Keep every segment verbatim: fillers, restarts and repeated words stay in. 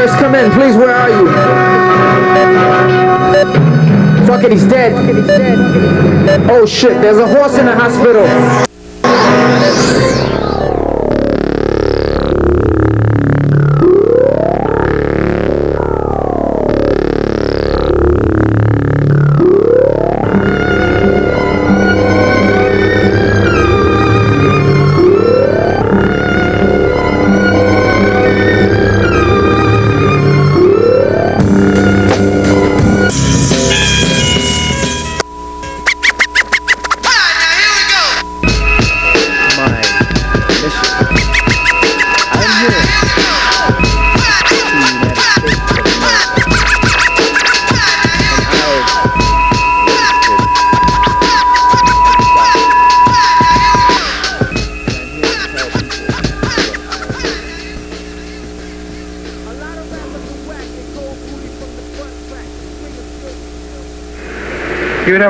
Nurse, come in, please. Where are you? Fuck it, he's dead. Oh shit, there's a horse in the hospital.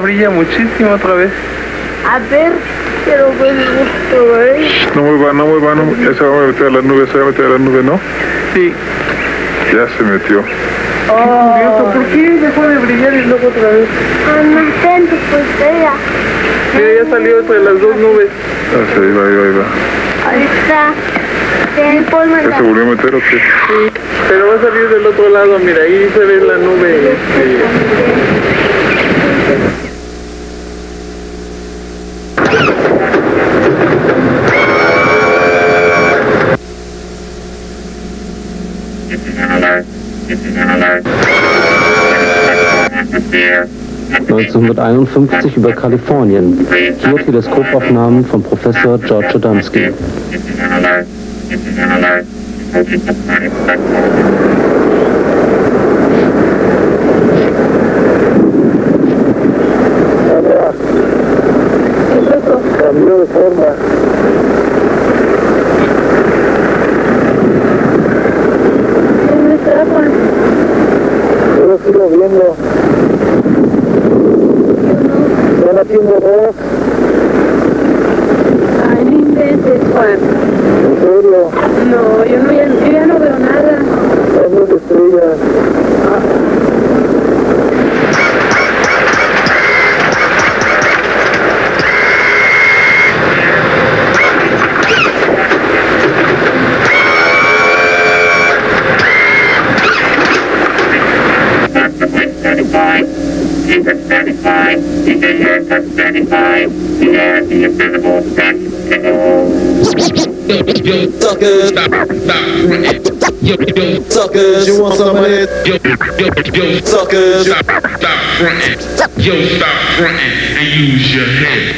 Brilla muchísimo otra vez. A ver, pero buen gusto, ¿eh? No mueva, no mueva, no mueva. Ya se va a meter a las nubes, se va a meter a las nubes, ¿no? Sí. Ya se metió. Oh. Qué curioso, ¿por qué dejó de brillar y luego otra vez? Ah, no sé, pues ella. Mira, ya salió entre las dos nubes. Ah, sí, ahí va, ahí va, ahí va. Ahí está. ¿Ya se volvió a meter o qué? Sí, pero va a salir del otro lado, mira, ahí se ve la nube. Este... neunzehnhunderteinundfünfzig über Kalifornien. Hier Teleskopaufnahmen von Professor George Adamski. Suckers, you want some of it? Yo, yo, yo, suckers, stop, stop frontin'. Yo, stop frontin' and use your head.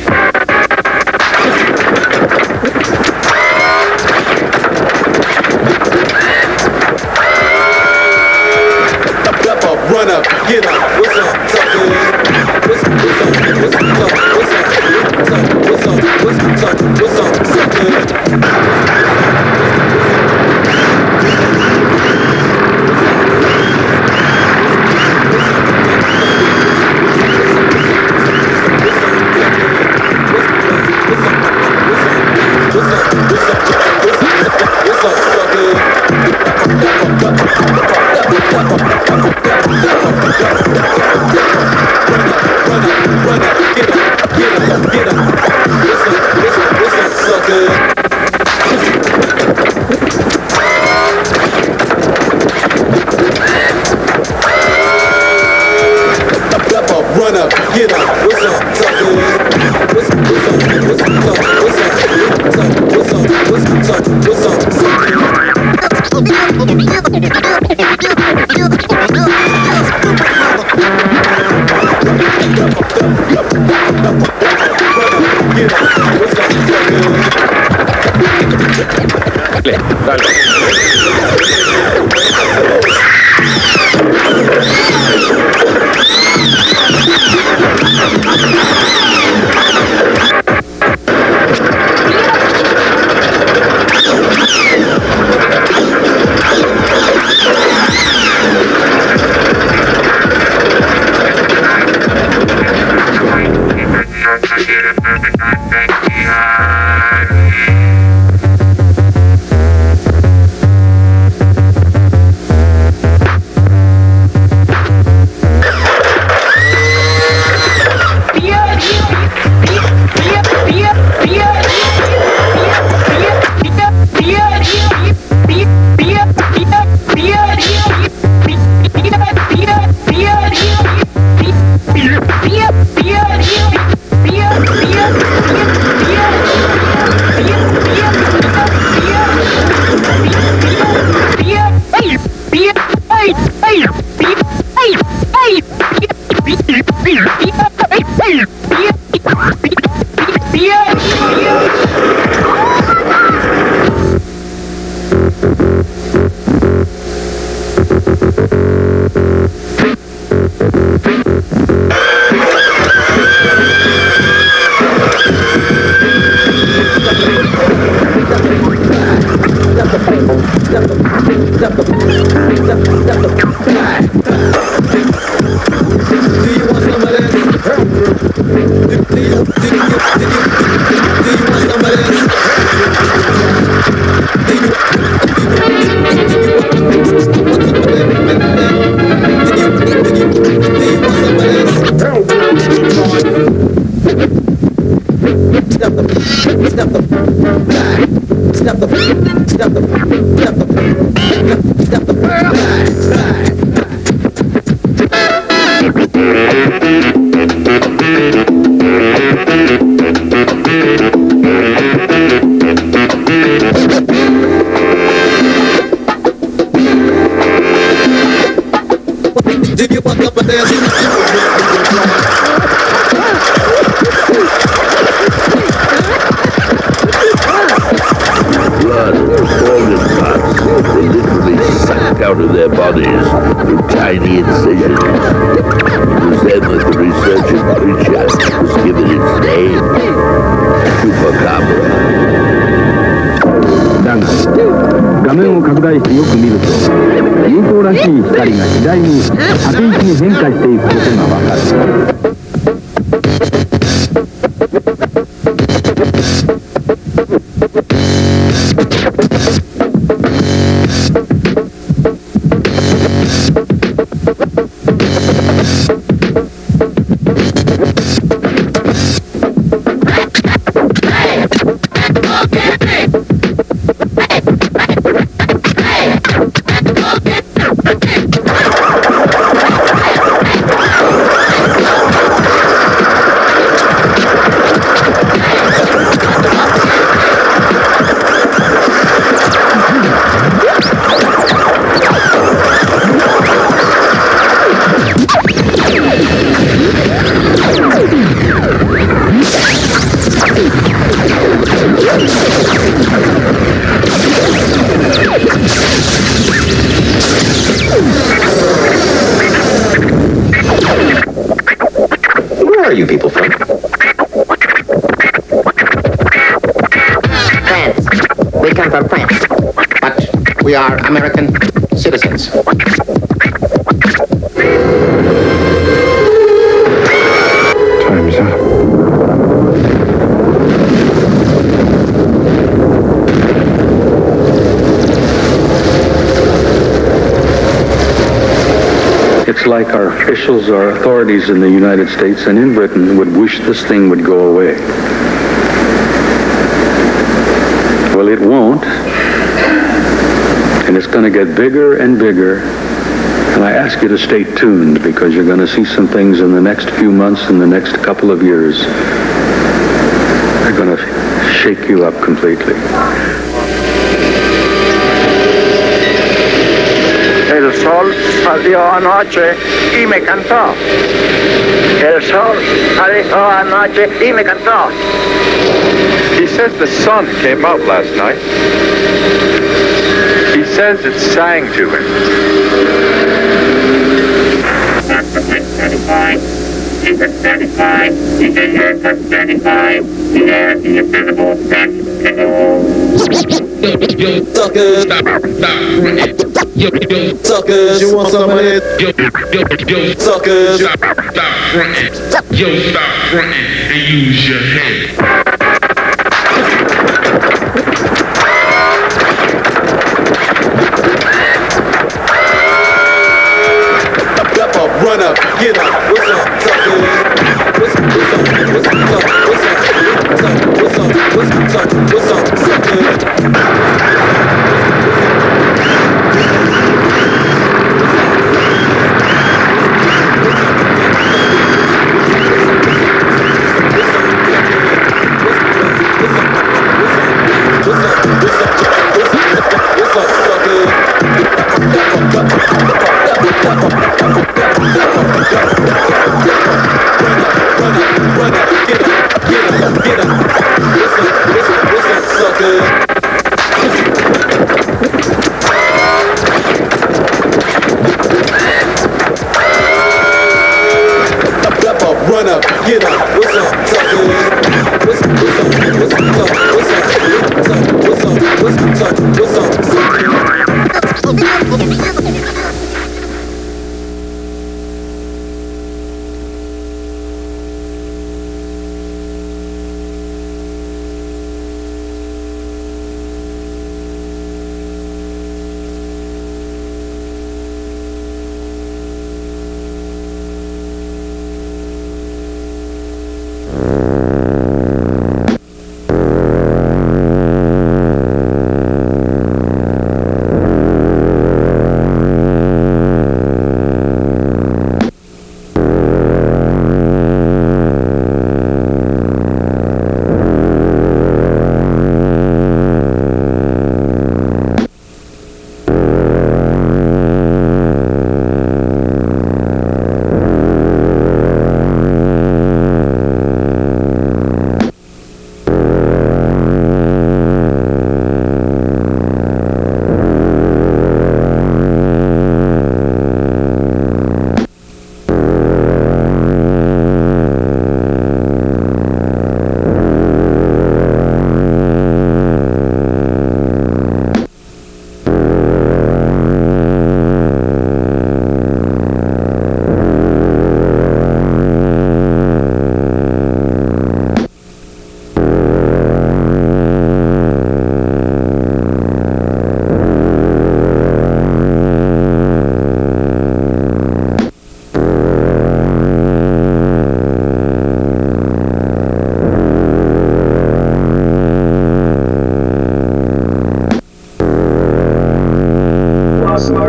Blood, cold and hot, they literally sucked out of their bodies through tiny incisions. It was then that the resurgent creature was given its name, Chupacabra. Dance. 画面を拡大してよく見ると、流行らしい光が次第に縦位置に変化していくことがわかる。 We are American citizens. Time's up. It's like our officials, our authorities in the United States and in Britain would wish this thing would go away. Well, it won't. And it's going to get bigger and bigger. And I ask you to stay tuned, because you're going to see some things in the next few months, in the next couple of years. They're going to shake you up completely. El sol salió anoche y me cantó. El sol salió anoche y me cantó. He says the sun came out last night. He says it sang to him. You suckers, you suckers, you want some of this? You suckers, you stop fronting and use your head. Run up, get up, what's up, what's up, what's up, what's up, what's up, what's up, what's up, what's up, what's up,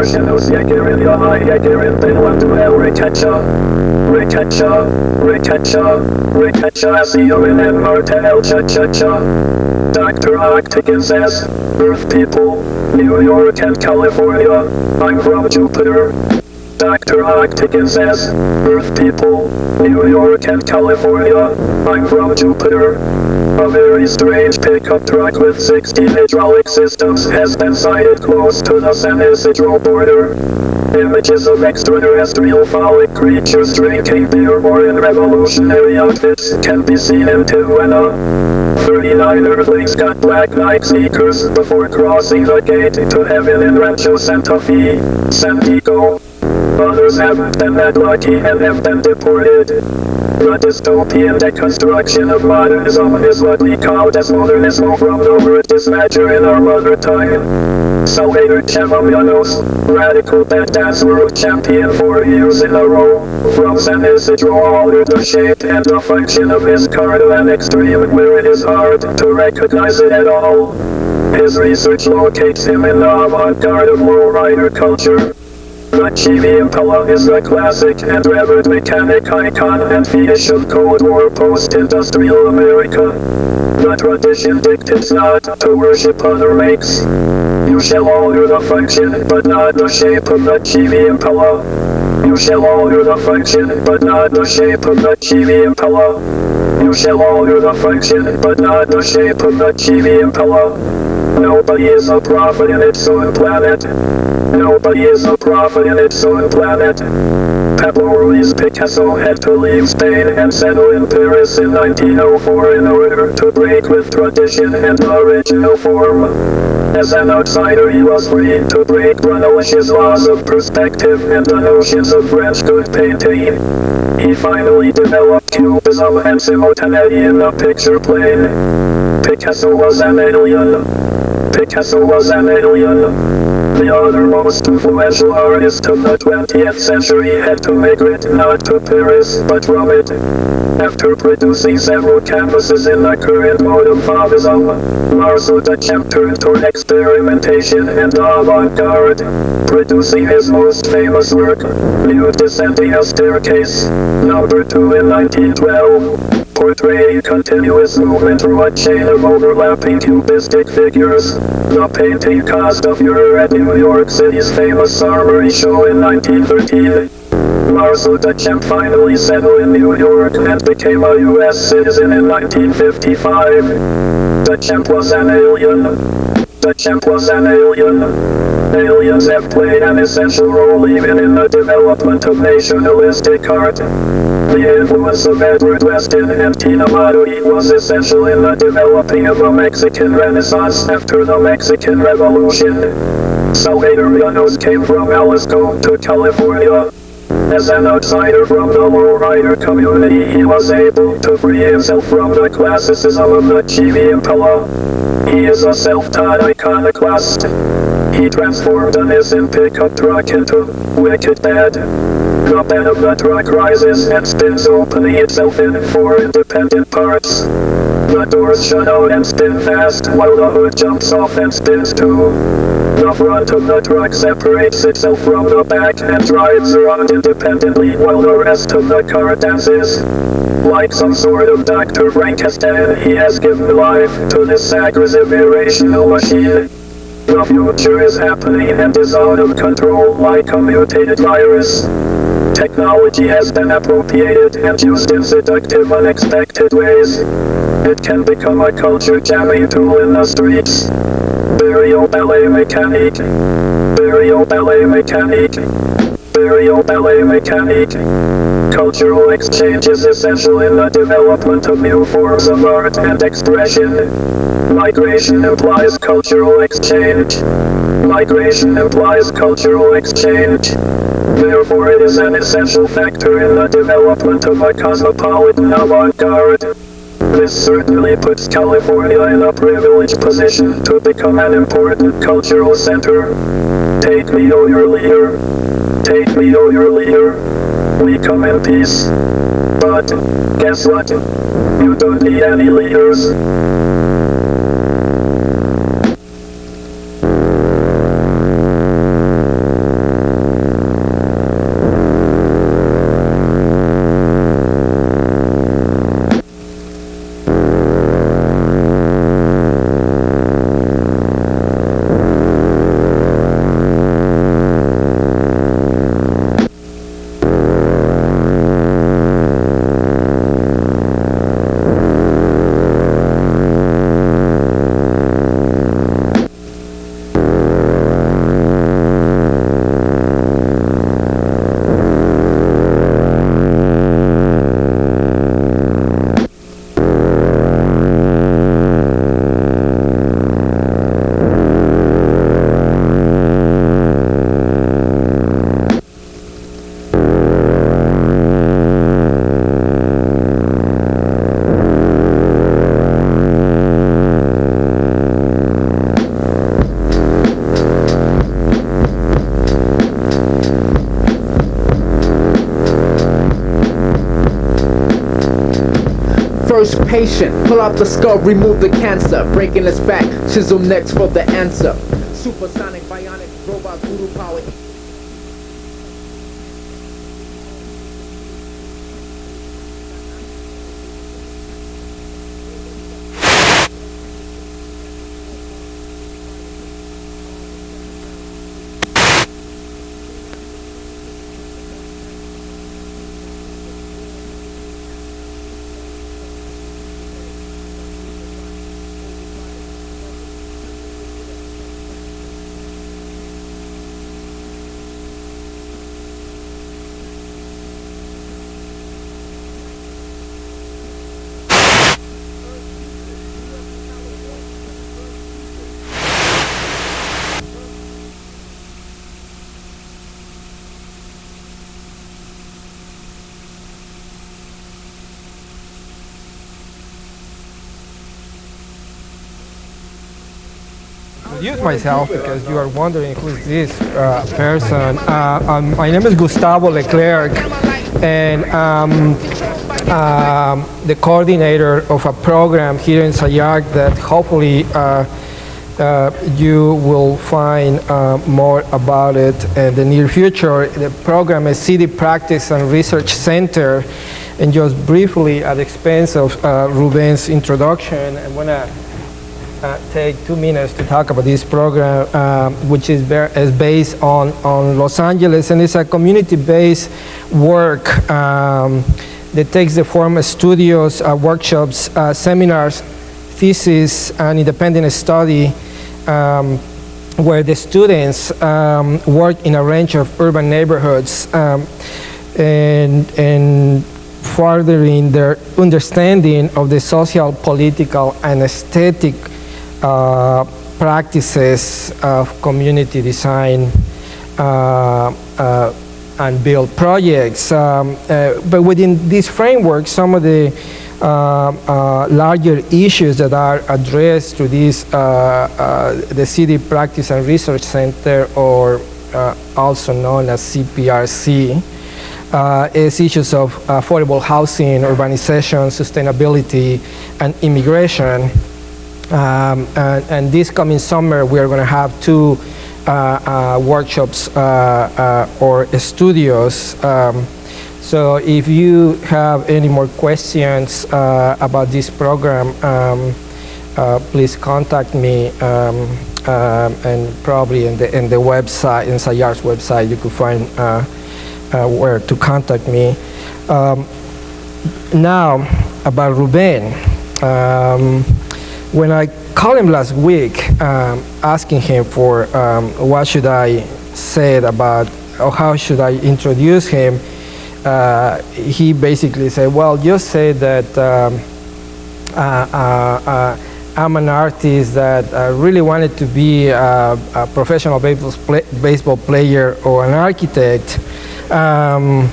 Marshall's Yagir and Yama Yagir and Benwantua Retacha Retacha Retacha Retacha Asiurin and Marta El Chachacha Doctor Octagon says, Earth people, New York and California, I'm from Jupiter. Doctor Octagon says, Earth people, New York and California, I'm from Jupiter. A very strange pickup truck with sixteen hydraulic systems has been sighted close to the San Isidro border. Images of extraterrestrial phallic creatures drinking beer or in revolutionary outfits can be seen in Tijuana. thirty-nine Earthlings got black night sneakers before crossing the gate to heaven in Rancho Santa Fe, San Diego. Others haven't been that lucky and have been deported. The dystopian deconstruction of modernism is widely called as modernismo from the word dispatcher in our mother tongue. Salvador Chava Munoz, radical badass world champion four years in a row, from San Isidro altered the shape and the function of his car to an extreme where it is hard to recognize it at all. His research locates him in the avant-garde of lowrider culture. The Chevy Impala is the classic and revered mechanic icon and fetish of Cold War post-industrial America. The tradition dictates not to worship other makes. You shall honor the function, but not the shape of the Chevy Impala. You shall honor the function, but not the shape of the Chevy Impala. You shall honor the function, but not the shape of the Chevy Impala. Nobody is a prophet in its own planet. Nobody is a prophet in its own planet. Pablo Ruiz Picasso had to leave Spain and settle in Paris in nineteen oh four in order to break with tradition and the original form. As an outsider, he was free to break Brunelleschi's laws of perspective and the notions of French good painting. He finally developed Cubism and simultaneity in the picture plane. Picasso was an alien. Picasso was an alien. The other most influential artist of the twentieth century had to migrate not to Paris, but from it. After producing several canvases in the current mode of fauvism, Marcel Duchamp turned toward experimentation and avant-garde, producing his most famous work, Nude Descending a Staircase, number two in nineteen twelve. Portraying continuous movement through a chain of overlapping cubistic figures. The painting caused a furor at New York City's famous Armory show in nineteen thirteen. Marcel Duchamp finally settled in New York and became a U S citizen in nineteen fifty-five. Duchamp was an alien. Duchamp was an alien. Aliens have played an essential role even in the development of nationalistic art. The influence of Edward Weston and Tina Madoui was essential in the developing of a Mexican Renaissance after the Mexican Revolution. Salvador Munoz came from Jalisco to California. As an outsider from the lowrider community, he was able to free himself from the classicism of the Chevy Impala. He is a self-taught iconoclast. He transformed a Nissan pickup truck into Wicked Bed. The bed of the truck rises and spins, opening itself in four independent parts. The doors shut out and spin fast, while the hood jumps off and spins too. The front of the truck separates itself from the back and drives around independently while the rest of the car dances. Like some sort of Doctor Frankenstein, he has given life to this aggressive irrational machine. The future is happening and is out of control like a mutated virus. Technology has been appropriated and used in seductive, unexpected ways. It can become a culture-jamming tool in the streets. Burial Ballet Mécanique. Burial Ballet Mécanique. Burial Ballet Mécanique. Cultural exchange is essential in the development of new forms of art and expression. Migration implies cultural exchange. Migration implies cultural exchange. Therefore, it is an essential factor in the development of a cosmopolitan avant-garde. This certainly puts California in a privileged position to become an important cultural center. Take me, O your leader. Take me, O your leader. We come in peace. But, guess what? You don't need any leaders. patient. Pull out the skull, remove the cancer. Breaking its back, chisel next for the answer. Supersonic, bionic, robot, voodoo power. Introduce myself because you are wondering who is this uh, person. Uh, um, my name is Gustavo Leclerc, and I'm um, uh, the coordinator of a program here in Sayac that hopefully uh, uh, you will find uh, more about it in the near future. The program is City Practice and Research Center, and just briefly at the expense of uh, Rubén's introduction, I want to Uh, take two minutes to talk about this program, uh, which is, is based on, on Los Angeles, and it's a community-based work um, that takes the form of studios, uh, workshops, uh, seminars, thesis, and independent study, um, where the students um, work in a range of urban neighborhoods um, and, and furthering their understanding of the social, political, and aesthetic Uh, practices of community design uh, uh, and build projects. Um, uh, but within this framework, some of the uh, uh, larger issues that are addressed to this, uh, uh, the City Practice and Research Center, or uh, also known as C P R C, Uh, is issues of affordable housing, urbanization, sustainability, and immigration. Um, and, and this coming summer, we are going to have two uh, uh, workshops uh, uh, or studios. Um, so if you have any more questions uh, about this program, um, uh, please contact me. Um, uh, and probably in the, in the website, in Sayar's website, you could find uh, uh, where to contact me. Um, now, about Rubén. Um, When I called him last week, um, asking him for um, what should I say about, or how should I introduce him, uh, he basically said, well, just say that um, uh, uh, uh, I'm an artist that uh, really wanted to be a, a professional baseball player or an architect. Um,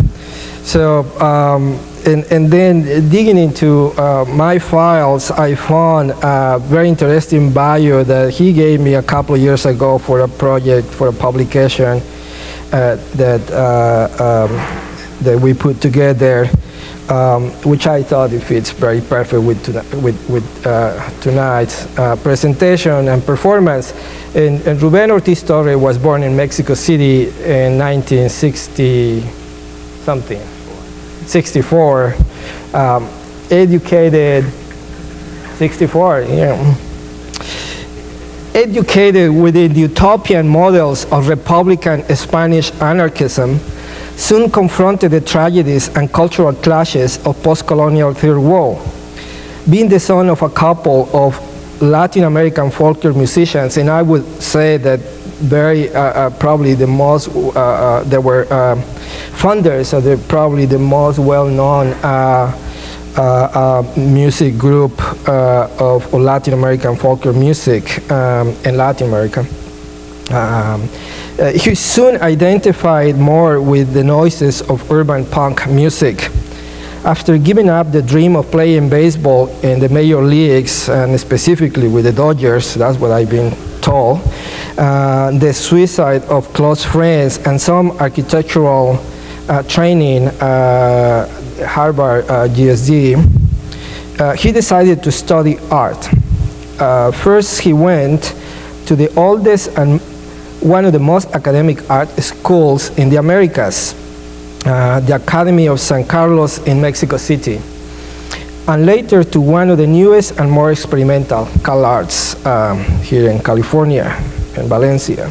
so. Um, And, and then digging into uh, my files, I found a very interesting bio that he gave me a couple of years ago for a project, for a publication uh, that, uh, um, that we put together, um, which I thought it fits very perfect with, with, with uh, tonight's uh, presentation and performance. And, and Rubén Ortiz-Torres was born in Mexico City in nineteen sixty something. sixty-four, um, educated, sixty-four, yeah. Educated within the utopian models of Republican Spanish anarchism, soon confronted the tragedies and cultural clashes of post-colonial Third World. Being the son of a couple of Latin American folklore musicians, and I would say that very uh, uh, probably the most uh, uh, there were uh, funders of the probably the most well-known uh, uh, uh, music group uh, of Latin American folklore music um, in Latin America. Um, uh, he soon identified more with the noises of urban punk music. After giving up the dream of playing baseball in the major leagues, and specifically with the Dodgers, that's what I've been told, uh, the suicide of close friends and some architectural uh, training, uh, Harvard uh, G S D, uh, he decided to study art. Uh, first, he went to the oldest and one of the most academic art schools in the Americas, uh, the Academy of San Carlos in Mexico City, and later to one of the newest and more experimental, Cal Arts, um, here in California, in Valencia.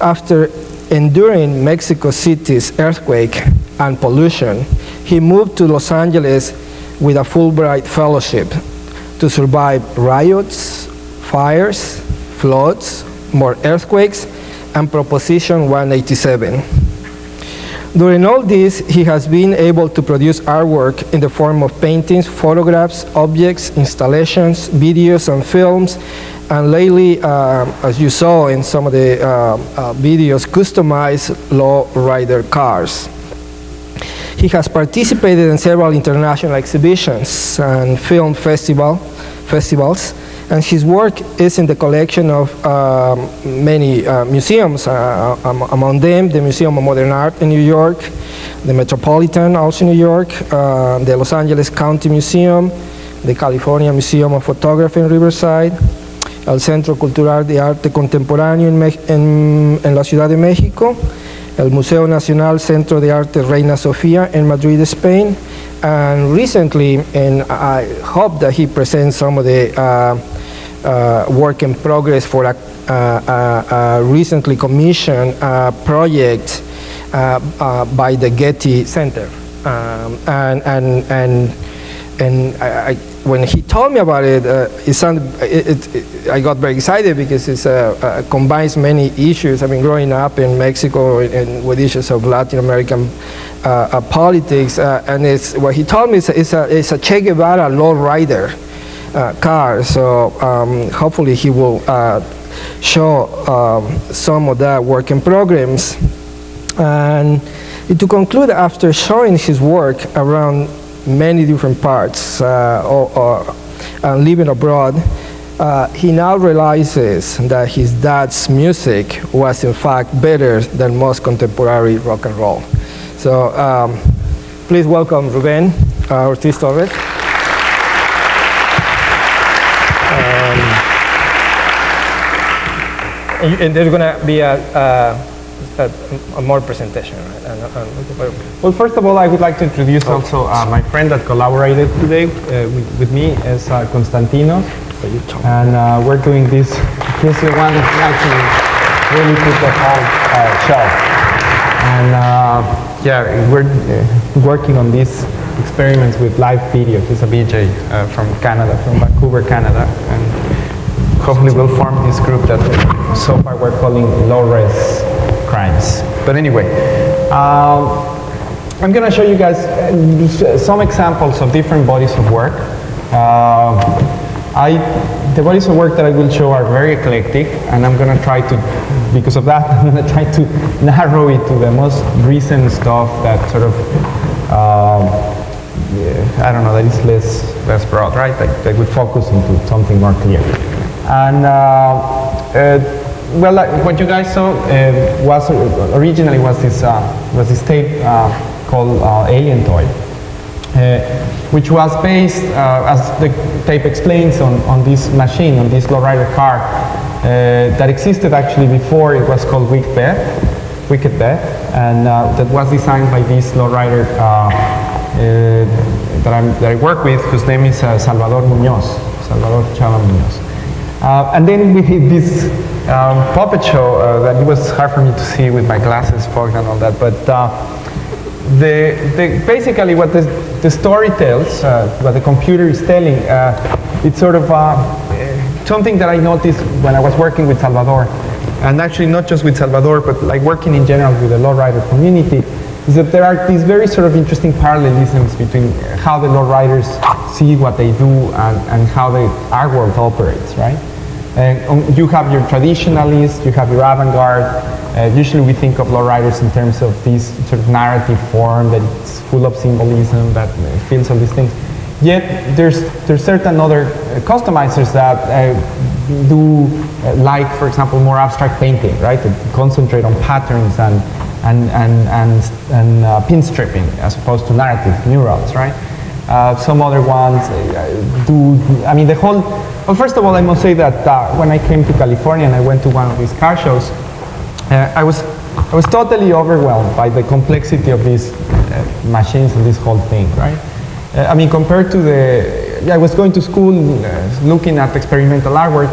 After enduring Mexico City's earthquake and pollution, he moved to Los Angeles with a Fulbright fellowship to survive riots, fires, floods, more earthquakes, and Proposition one eighty-seven. During all this, he has been able to produce artwork in the form of paintings, photographs, objects, installations, videos, and films, and lately, uh, as you saw in some of the uh, uh, videos, customized Lowrider cars. He has participated in several international exhibitions and film festival, festivals, and his work is in the collection of uh, many uh, museums, uh, um, among them the Museum of Modern Art in New York, the Metropolitan, also New York, uh, the Los Angeles County Museum, the California Museum of Photography in Riverside, El Centro Cultural de Arte Contemporaneo en, en, en la Ciudad de México, el Museo Nacional Centro de Arte Reina Sofia in Madrid, Spain, and recently, and I hope that he presents some of the uh, uh, work in progress for a, a, a recently commissioned uh, project uh, uh, by the Getty Center. Um, and and, and, and I, I, when he told me about it, uh, it, sounded, it, it, I got very excited because it uh, uh, combines many issues. I mean, growing up in Mexico and with issues of Latin American uh, uh, politics, uh, and it's, what he told me is it's a, it's a Che Guevara Lowrider uh, car. So um, hopefully he will uh, show um, some of that work in programs. And to conclude, after showing his work around many different parts uh, or, or uh, living abroad, uh, he now realizes that his dad's music was in fact better than most contemporary rock and roll. So um, please welcome Rubén uh, Ortiz-Torres. Um, and, and there's gonna be a, a A, a more presentation. Right? And, and well, first of all, I would like to introduce oh, also uh, my friend that collaborated today uh, with, with me is uh, Constantino, and uh, we're doing this. He's the one that actually really put the whole uh, show. And uh, yeah, we're uh, working on these experiments with live video. He's a V J uh, from Canada, from Vancouver, Canada, and hopefully we'll form this group that so far we're calling Low-Res Crimes. But anyway, um, I'm going to show you guys uh, some examples of different bodies of work. Uh, I, the bodies of work that I will show are very eclectic, and I'm going to try to, because of that, I'm going to try to narrow it to the most recent stuff that sort of, um, yeah, I don't know, that is less, less broad, right? That, that would focus into something more clear. And. Uh, uh, Well, uh, what you guys saw uh, was uh, originally was this uh, was this tape uh, called uh, Alien Toy, uh, which was based, uh, as the tape explains, on on this machine, on this Lowrider car uh, that existed actually before. It was called Wicked Bed, Wicked Bed, and uh, that was designed by this Lowrider uh, uh, that I'm that I work with, whose name is uh, Salvador Munoz, Salvador Chava Munoz, uh, and then we did this. Um, puppet show uh, that it was hard for me to see with my glasses fogged and all that, but uh, the, the basically what the, the story tells, uh, what the computer is telling, uh, it's sort of uh, something that I noticed when I was working with Salvador, and actually not just with Salvador, but like working in general with the Lowrider community, is that there are these very sort of interesting parallelisms between how the Lowriders see what they do and, and how the art world operates, right? And um, you have your traditionalists, you have your avant-garde. Uh, usually we think of Lowriders in terms of this sort of narrative form that it's full of symbolism, that uh, feels all these things. Yet there's, there's certain other uh, customizers that uh, do uh, like, for example, more abstract painting, right? That concentrate on patterns and, and, and, and, and uh, pinstripping as opposed to narrative murals, right? Uh, some other ones uh, do, I mean the whole, well, first of all I must say that uh, when I came to California and I went to one of these car shows, uh, I was I was totally overwhelmed by the complexity of these uh, machines and this whole thing, right? Uh, I mean compared to the, yeah, I was going to school uh, looking at experimental artwork,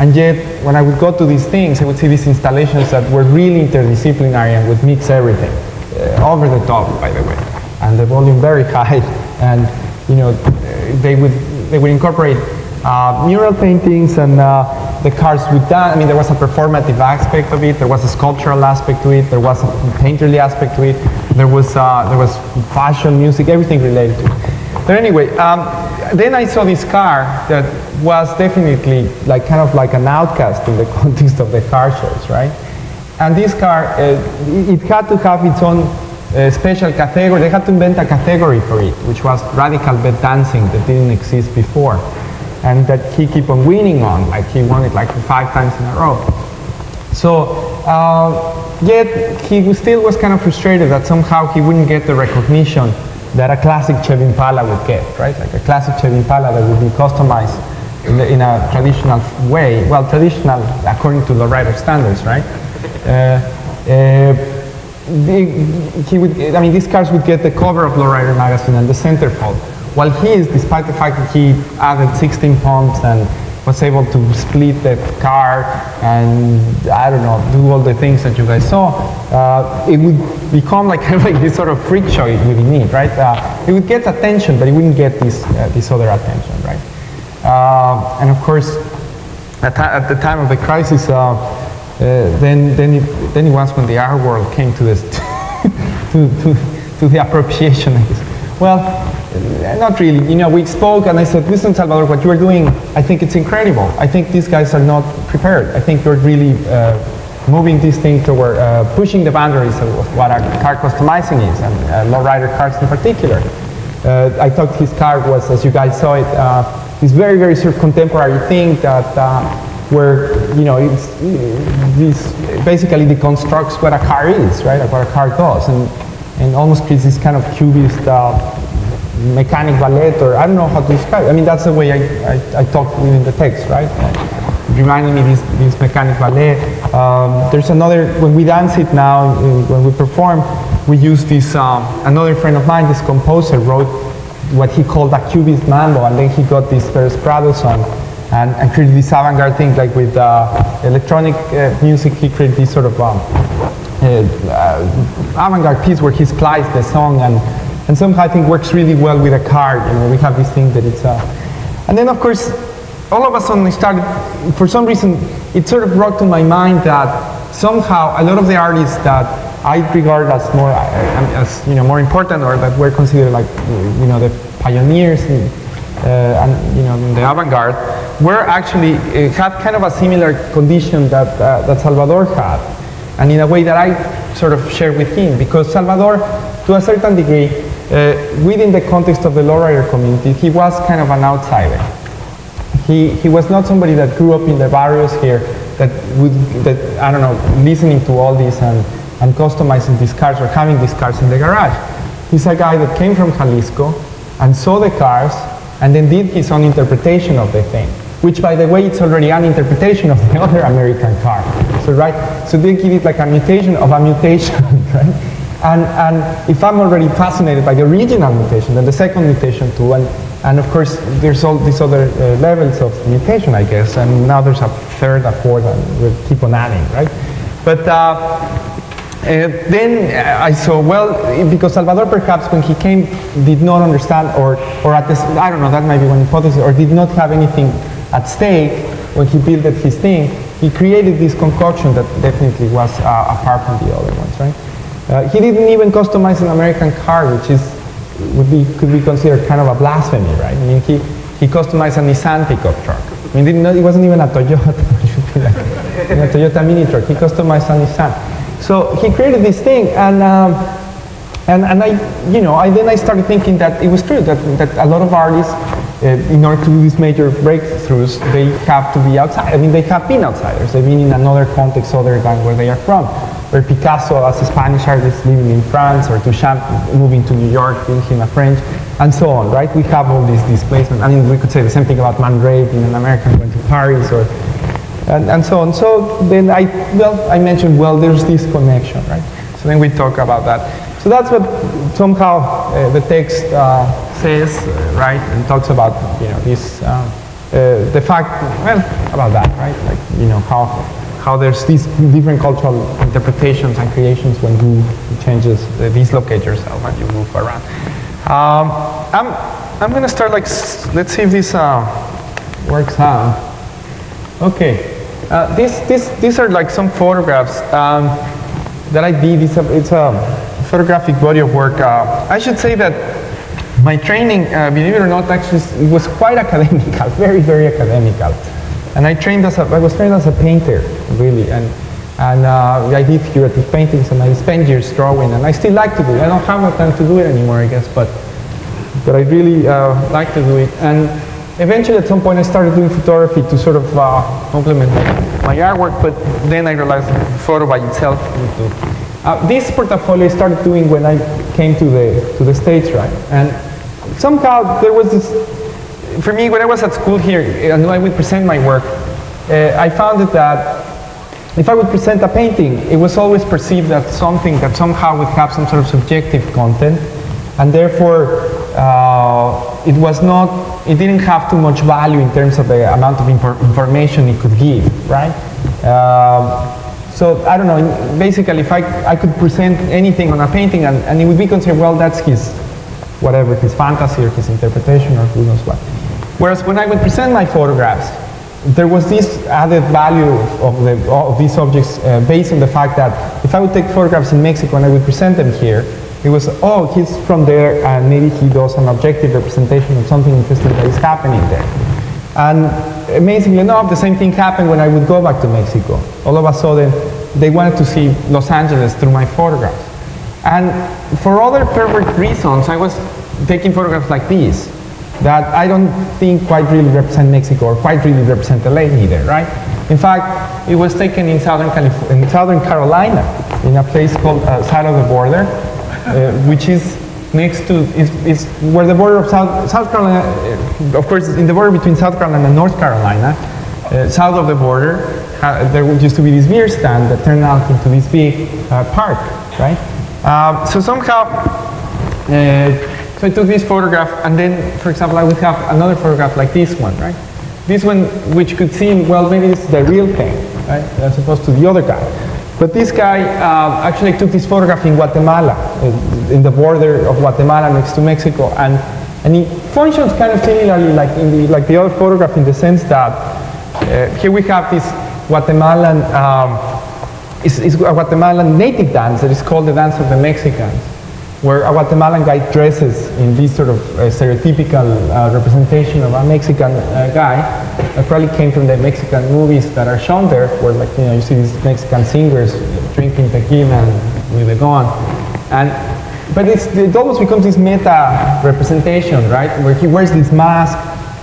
and yet when I would go to these things I would see these installations that were really interdisciplinary and would mix everything, uh, over the top by the way, and the volume very high. And you know, they would they would incorporate uh, mural paintings, and uh, the cars would dance. I mean, there was a performative aspect of it. There was a sculptural aspect to it. There was a painterly aspect to it. There was uh, there was fashion, music, everything related to it. But anyway, um, then I saw this car that was definitely like kind of like an outcast in the context of the car shows, right? And this car, uh, it had to have its own a special category. They had to invent a category for it, which was radical bed dancing that didn't exist before, and that he keep on winning on, like he won it like five times in a row. So uh, yet he still was kind of frustrated that somehow he wouldn't get the recognition that a classic Chevy Impala would get, right? Like a classic Chevy Impala that would be customized in, the, in a traditional way, well, traditional according to Lowrider standards, right? Uh, uh, The, he would, I mean, these cars would get the cover of Lowrider Magazine and the centerfold, while he is, despite the fact that he added sixteen pumps and was able to split the car and, I don't know, do all the things that you guys saw, uh, it would become like, like this sort of freak show it would need, right? Uh, it would get attention, but it wouldn't get this, uh, this other attention, right? Uh, and of course, at, at the time of the crisis, uh, Uh, then, then, it, then it was when the art world came to this, to, to, to the appropriation. Well, not really. You know, we spoke, and I said, "Listen, Salvador, what you are doing, I think it's incredible. I think these guys are not prepared. I think you're really uh, moving this thing toward uh, pushing the boundaries of what our car customizing is, and uh, lowrider cars in particular." Uh, I thought his car was, as you guys saw it, uh, this very, very sort of contemporary thing that. Uh, where, you know, it's, this basically deconstructs what a car is, right, like what a car does, and, and almost creates this kind of cubist uh, mechanic ballet, or I don't know how to describe it. I mean, that's the way I, I, I talked within the text, right? Reminding me this, this mechanic ballet. Um, there's another, when we dance it now, when we perform, we use this, um, another friend of mine, this composer, wrote what he called a cubist mambo, and then he got this Pérez Prado song, and, and created this avant-garde thing, like with uh, electronic uh, music. He created this sort of um, uh, avant-garde piece where he splices the song, and, and somehow I think works really well with a card. You know, we have this thing that it's... Uh, and then, of course, all of a sudden I started, for some reason, it sort of brought to my mind that somehow a lot of the artists that I regard as more, as, you know, more important, or that were considered like, you know, the pioneers, in, Uh, and you know, the avant-garde, were actually uh, had kind of a similar condition that uh, that Salvador had, and in a way that I sort of share with him, because Salvador, to a certain degree, uh, within the context of the lowrider community, he was kind of an outsider. He he was not somebody that grew up in the barrios here, that would that I don't know, listening to all this and and customizing these cars or having these cars in the garage. He's a guy that came from Jalisco and saw the cars, and then did his own interpretation of the thing, which, by the way, it's already an interpretation of the other American car. So, right? So they give it like a mutation of a mutation, right? And, and if I'm already fascinated by the original mutation, then the second mutation too, and, and of course, there's all these other uh, levels of mutation, I guess, and now there's a third, a fourth, and we'll keep on adding, right? But uh, Uh, then uh, I saw, well, because Salvador perhaps when he came did not understand, or, or at this, I don't know, that might be one hypothesis, or did not have anything at stake when he built his thing, he created this concoction that definitely was uh, apart from the other ones, right? Uh, he didn't even customize an American car, which is, would be, could be considered kind of a blasphemy, right? I mean, he, he customized a Nissan pickup truck. I mean, not, it wasn't even a Toyota, like, a Toyota mini truck, he customized a Nissan. So he created this thing, and um, and and I, you know, I then I started thinking that it was true that that a lot of artists, uh, in order to do these major breakthroughs, they have to be outside. I mean, they have been outsiders. They've been in another context other than where they are from. where Picasso, as a Spanish artist living in France, or Duchamp moving to New York, being him a French, and so on, right? We have all these displacements. I mean, we could say the same thing about Man Ray being an American going to Paris, or, and, and so on. So then I, well, I mentioned, well, there's this connection, right? So then we talk about that. So that's what somehow uh, the text uh, says, uh, right? And talks about, you know, this, uh, uh, the fact, well, about that, right? Like, you know, how, how there's these different cultural interpretations and creations when you changes, uh, dislocate yourself and you move around. Um, I'm, I'm gonna start like, let's see if this uh, works out. Okay, uh, this, this, these are like some photographs um, that I did. It's a, it's a photographic body of work. Uh, I should say that my training, uh, believe it or not, actually it was quite academical, very, very academical. And I trained as a, I was trained as a painter, really. And, And uh, I did figurative paintings, and I spent years drawing, and I still like to do it. I don't have the time to do it anymore, I guess, but but I really uh, like to do it. And eventually, at some point, I started doing photography to sort of uh, complement my artwork, but then I realized the photo by itself. Uh, this portfolio I started doing when I came to the, to the States, right? And somehow there was this, for me, when I was at school here, and I would present my work, uh, I found that, that if I would present a painting, it was always perceived as something that somehow would have some sort of subjective content, and therefore uh, it was not, it didn't have too much value in terms of the amount of infor information it could give, right? Uh, so I don't know, basically if I, I could present anything on a painting and, and it would be considered, well, that's his, whatever, his fantasy or his interpretation or who knows what. Whereas when I would present my photographs, there was this added value of, the, of these objects uh, based on the fact that if I would take photographs in Mexico and I would present them here, it was, oh, he's from there and maybe he does an objective representation of something interesting that is happening there. And amazingly enough, the same thing happened when I would go back to Mexico. All of a sudden, they wanted to see Los Angeles through my photographs. And for other perfect reasons, I was taking photographs like these, that I don't think quite really represent Mexico or quite really represent L A either, right? In fact, it was taken in Southern, Calif in Southern Carolina, in a place called uh, South of the Border, uh, which is next to, is, is where the border of South, South Carolina, uh, of course, in the border between South Carolina and North Carolina, uh, south of the border, uh, there used to be this beer stand that turned out into this big uh, park, right? Uh, so somehow, uh, So I took this photograph, and then, for example, I would have another photograph like this one, right? This one, which could seem, well, maybe this is the real thing, right, as opposed to the other guy. But this guy uh, actually took this photograph in Guatemala, in the border of Guatemala next to Mexico, and, and it functions kind of similarly like, in the, like the other photograph in the sense that uh, here we have this Guatemalan, um, it's, it's a Guatemalan native dance that is called the Dance of the Mexicans, where a Guatemalan guy dresses in this sort of uh, stereotypical uh, representation of a Mexican uh, guy that probably came from the Mexican movies that are shown there, where, like, you know, you see these Mexican singers drinking tequila with a gun. And, but it's, it almost becomes this meta representation, right? Where he wears this mask,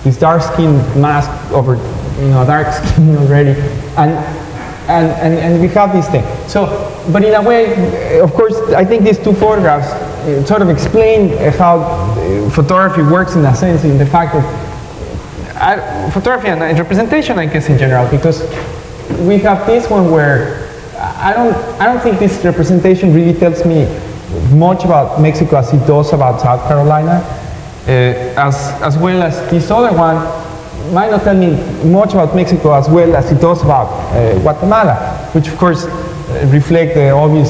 this dark-skinned mask over, you know, dark skin already. And, And, and, and we have this thing. So, but in a way, of course, I think these two photographs uh, sort of explain uh, how uh, photography works in a sense, in the fact that I, photography and uh, representation, I guess, in general, because we have this one where I don't, I don't think this representation really tells me much about Mexico as it does about South Carolina, uh, as, as well as this other one might not tell me much about Mexico as well as it does about uh, Guatemala, which of course uh, reflect the obvious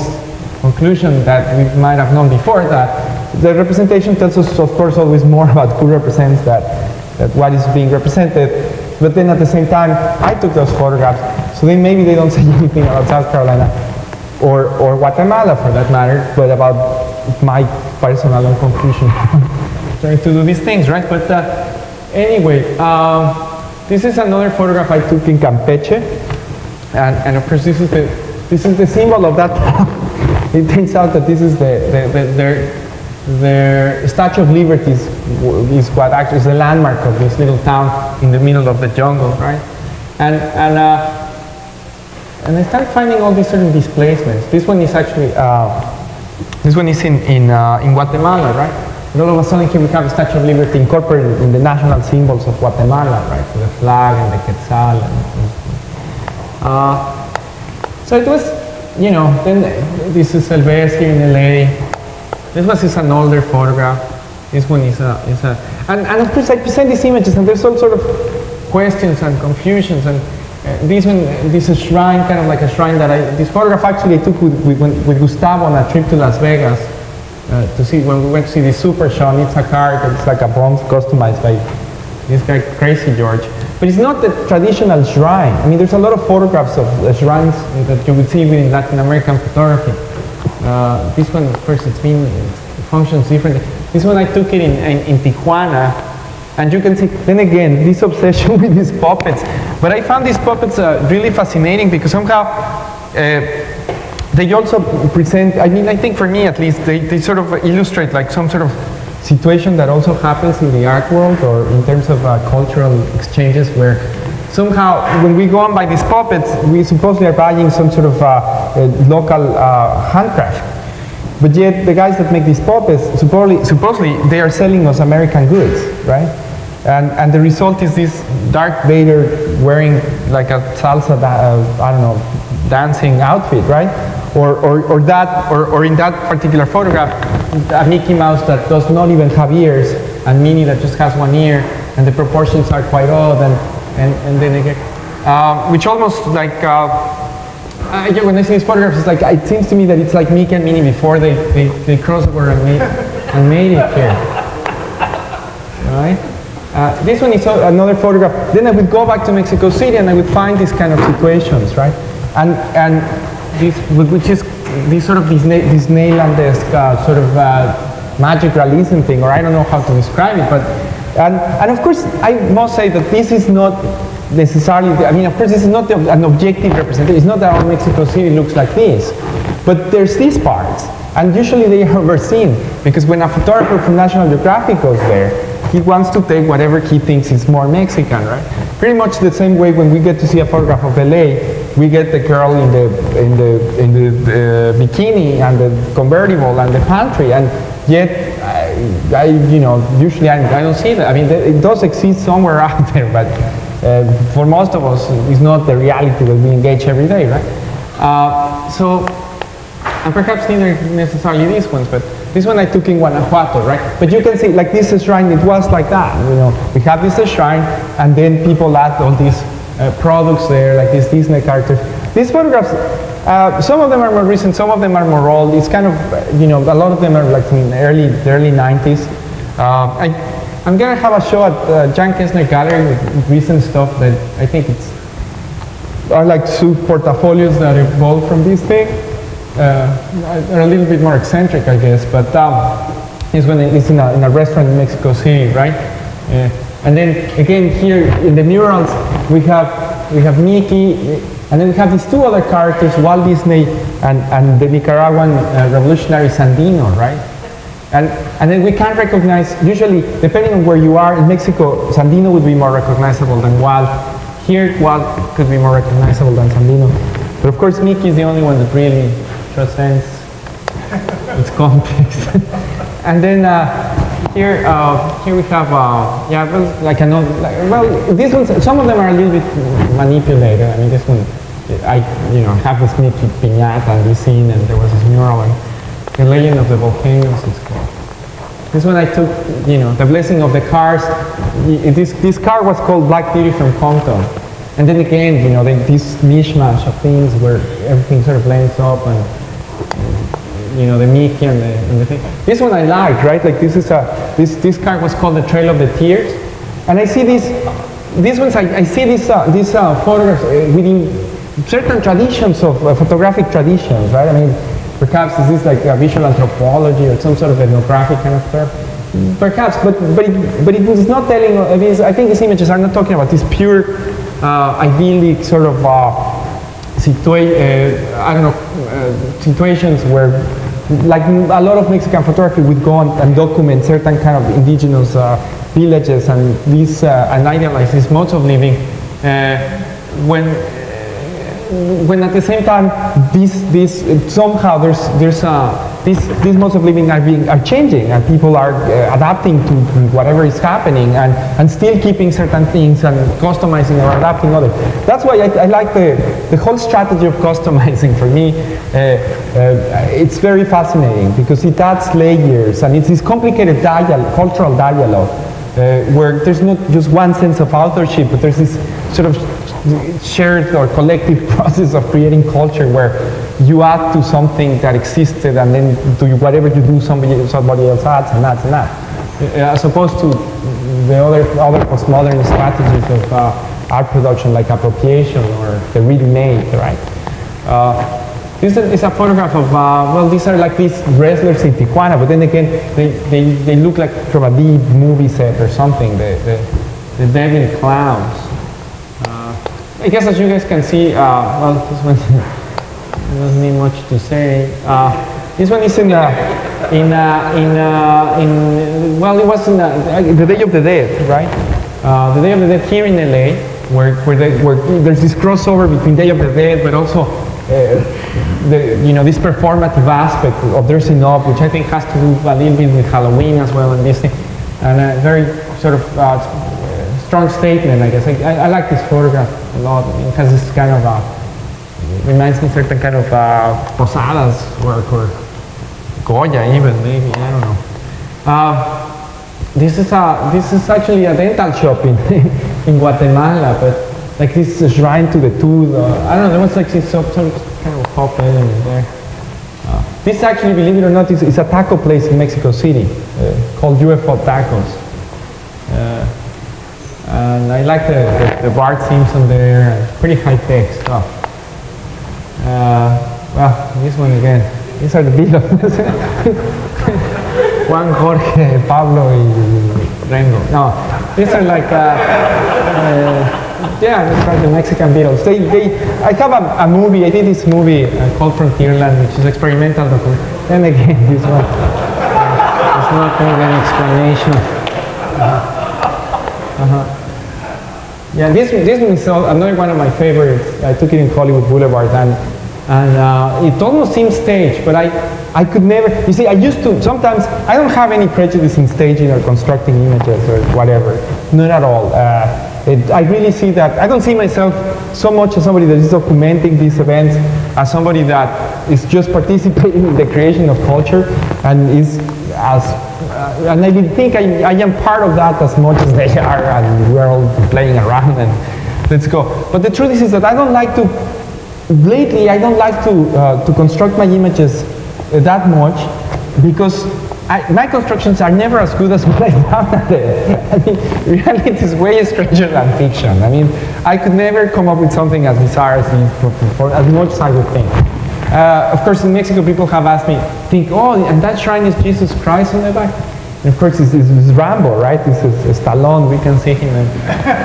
conclusion that we might have known before, that the representation tells us, of course, always more about who represents that, that what is being represented. But then at the same time, I took those photographs, so then maybe they don't say anything about South Carolina or, or Guatemala for that matter, but about my personal own conclusion. Trying to do these things, right? But uh, Anyway, um, this is another photograph I took in Campeche, and, and of course this is the this is the symbol of that. It turns out that this is the, the, the their their Statue of Liberty is, is what actually is the landmark of this little town in the middle of the jungle, right? And and uh, And I started finding all these certain displacements. This one is actually, uh, this one is in, in, uh, in Guatemala, right? And all of a sudden here we have the Statue of Liberty incorporated in the national symbols of Guatemala, right? The flag and the quetzal. And, uh, so it was, you know, then this is Elvez here in L A. This one is an older photograph. This one is a, is a and, and of course I present these images and there's all sort of questions and confusions. And uh, this one, this is a shrine, kind of like a shrine that I, this photograph actually I took with, with, with Gustavo on a trip to Las Vegas. Uh, to see when we went to see the super show, and it's a car that's like a bronze customized by this guy Crazy George. But it's not the traditional shrine. I mean, there's a lot of photographs of uh, shrines that you would see within Latin American photography. Uh, this one, of course, it's been it functions differently. This one I took it in, in in Tijuana, and you can see then again this obsession with these puppets. But I found these puppets uh, really fascinating because somehow. Uh, They also present, I mean, I think for me at least, they, they sort of illustrate like some sort of situation that also happens in the art world or in terms of uh, cultural exchanges where somehow when we go on by these puppets, we supposedly are buying some sort of uh, uh, local uh, handcraft. But yet the guys that make these puppets, supposedly, supposedly they are selling us American goods, right? And, and the result is this Darth Vader wearing like a salsa, uh, I don't know, dancing outfit, right? Or, or, or that, or, or in that particular photograph, a Mickey Mouse that does not even have ears, and Minnie that just has one ear, and the proportions are quite odd, and, and, and then again, uh, which almost like, uh, I, when I see these photographs, it's like, it seems to me that it's like Mickey and Minnie before they, they, they crossed over and made, and made it here, all right? Uh, this one is another photograph. Then I would go back to Mexico City and I would find these kind of situations, right? And, and, This, which is this sort of Disney, Disneyland-esque uh, sort of uh, magic realism thing, or I don't know how to describe it, but, and, and of course, I must say that this is not necessarily, the, I mean, of course, this is not the, an objective representation. It's not that our Mexico City looks like this, but there's these parts, and usually they are overseen, because when a photographer from National Geographic goes there, he wants to take whatever he thinks is more Mexican, right? Pretty much the same way when we get to see a photograph of L A, we get the girl in the in the in the uh, bikini and the convertible and the pantry, and yet I, I you know usually I, I don't see that. I mean, it does exist somewhere out there, but uh, for most of us, it's not the reality that we engage every day, right? Uh, so, and perhaps neither necessarily these ones, but this one I took in Guanajuato, right? But you can see, like this shrine, it was like that. You know, we have this shrine, and then people add all these. Uh, products there, like these Disney characters. These photographs, uh, some of them are more recent, some of them are more old. It's kind of, you know, a lot of them are like in the early, the early nineties. Uh, I, I'm gonna have a show at uh, Jan Kesner Gallery with recent stuff that I think it's, are like two portfolios that evolved from this thing. Uh, they're a little bit more eccentric, I guess, but um, it's, when it's in, a, in a restaurant in Mexico City, right? Yeah. And then again here in the murals we have we have Mickey, and then we have these two other characters, Walt Disney and, and the Nicaraguan uh, revolutionary Sandino, right? And and then we can't recognize, usually depending on where you are in Mexico, Sandino would be more recognizable than Walt. Here Walt could be more recognizable than Sandino. But of course Mickey is the only one that really transcends its complex. And then uh, Here, uh, here we have, uh, yeah, well, like another, like, well, these ones, some of them are a little bit manipulated. I mean, this one, I, you know, have this Mickey piñata we seen, and there was this mural, and The Legend of the Volcanoes is called. This one I took, you know, The Blessing of the Cars. This, this car was called Black Beauty from Compton. And then again, you know, they, this mishmash of things where everything sort of blends up, and, you know, the Mickey and the, and the thing. This one I like, right? Like this is a, this, this card was called The Trail of the Tears. And I see these, these ones, I, I see these, uh, these uh, photographs uh, within certain traditions of uh, photographic traditions, right? I mean, perhaps this is like uh, visual anthropology or some sort of ethnographic kind of stuff. Perhaps, but, but, it, but it was not telling, I mean, I think these images are not talking about this pure, uh, idyllic sort of, uh, situa uh, I don't know, uh, situations where like a lot of Mexican photography would go on and document certain kind of indigenous uh, villages and these uh, and idealize these modes of living. Uh, when when at the same time, this, this somehow there's, there's a, this, these modes of living are, being, are changing, and people are uh, adapting to whatever is happening, and, and still keeping certain things and customizing or adapting others. That's why I, I like the, the whole strategy of customizing. For me, uh, uh, it's very fascinating because it adds layers, and it's this complicated dialogue, cultural dialogue, uh, where there's not just one sense of authorship, but there's this sort of shared or collective process of creating culture where you add to something that existed, and then do whatever you do, somebody, somebody else adds and adds and adds. As opposed to the other, other postmodern strategies of uh, art production, like appropriation or the ready-made, right? Uh, this is a photograph of, uh, well, these are like these wrestlers in Tijuana, but then again, they, they, they look like from a B movie set or something, the, the, the devil clowns. Uh, I guess as you guys can see, uh, well, this one. Doesn't need much to say. Uh, this one is in a, in a, in a, in, well, it was in a, the Day of the Dead, right? Uh, the Day of the Dead here in L A, where where, they, where there's this crossover between Day of the Dead, but also uh, the, you know, this performative aspect of their enough, which I think has to do a little bit with Halloween as well, and this thing, and a very sort of uh, strong statement, I guess. I, I, I like this photograph a lot. It has this kind of uh, reminds me of certain kind of uh, Posada's work, or Goya even, maybe, I don't know. Uh, this is a, this is actually a dental shop in, in Guatemala, but like this shrine to the tooth. Uh, I don't know, there was like this some, some kind of pop element there. Uh, this actually, believe it or not, is, is a taco place in Mexico City uh, called U F O Tacos. Uh, and I like the, the, the Bart Simpson there, and pretty high-tech stuff. Uh, well, this one again. These are the Beatles. Juan, Jorge, Pablo, and Rengo. No, these are like, uh, uh, yeah, these are the Mexican Beatles. They, they, I have a, a movie, I did this movie uh, called Frontierland, which is experimental. And again, this one. Uh, it's not more than explanation. Uh, uh-huh. Yeah, this, this one is another one of my favorites. I took it in Hollywood Boulevard, and, and uh, it almost seems staged, but I, I could never, you see, I used to, sometimes, I don't have any prejudice in staging or constructing images or whatever, not at all. Uh, it, I really see that, I don't see myself so much as somebody that is documenting these events, as somebody that is just participating in the creation of culture, and is as, Uh, and I think I, I am part of that as much as they are, and we're all playing around and let's go. But the truth is, is that I don't like to, lately I don't like to, uh, to construct my images uh, that much, because I, my constructions are never as good as what I found at it. I mean, reality is way stranger than fiction. I mean, I could never come up with something as bizarre as, the, for, as much as I would think. Uh, of course, in Mexico, people have asked me, think, oh, and that shrine is Jesus Christ on the back? And of course, this is Rambo, right? This is Stallone, we can see him. And,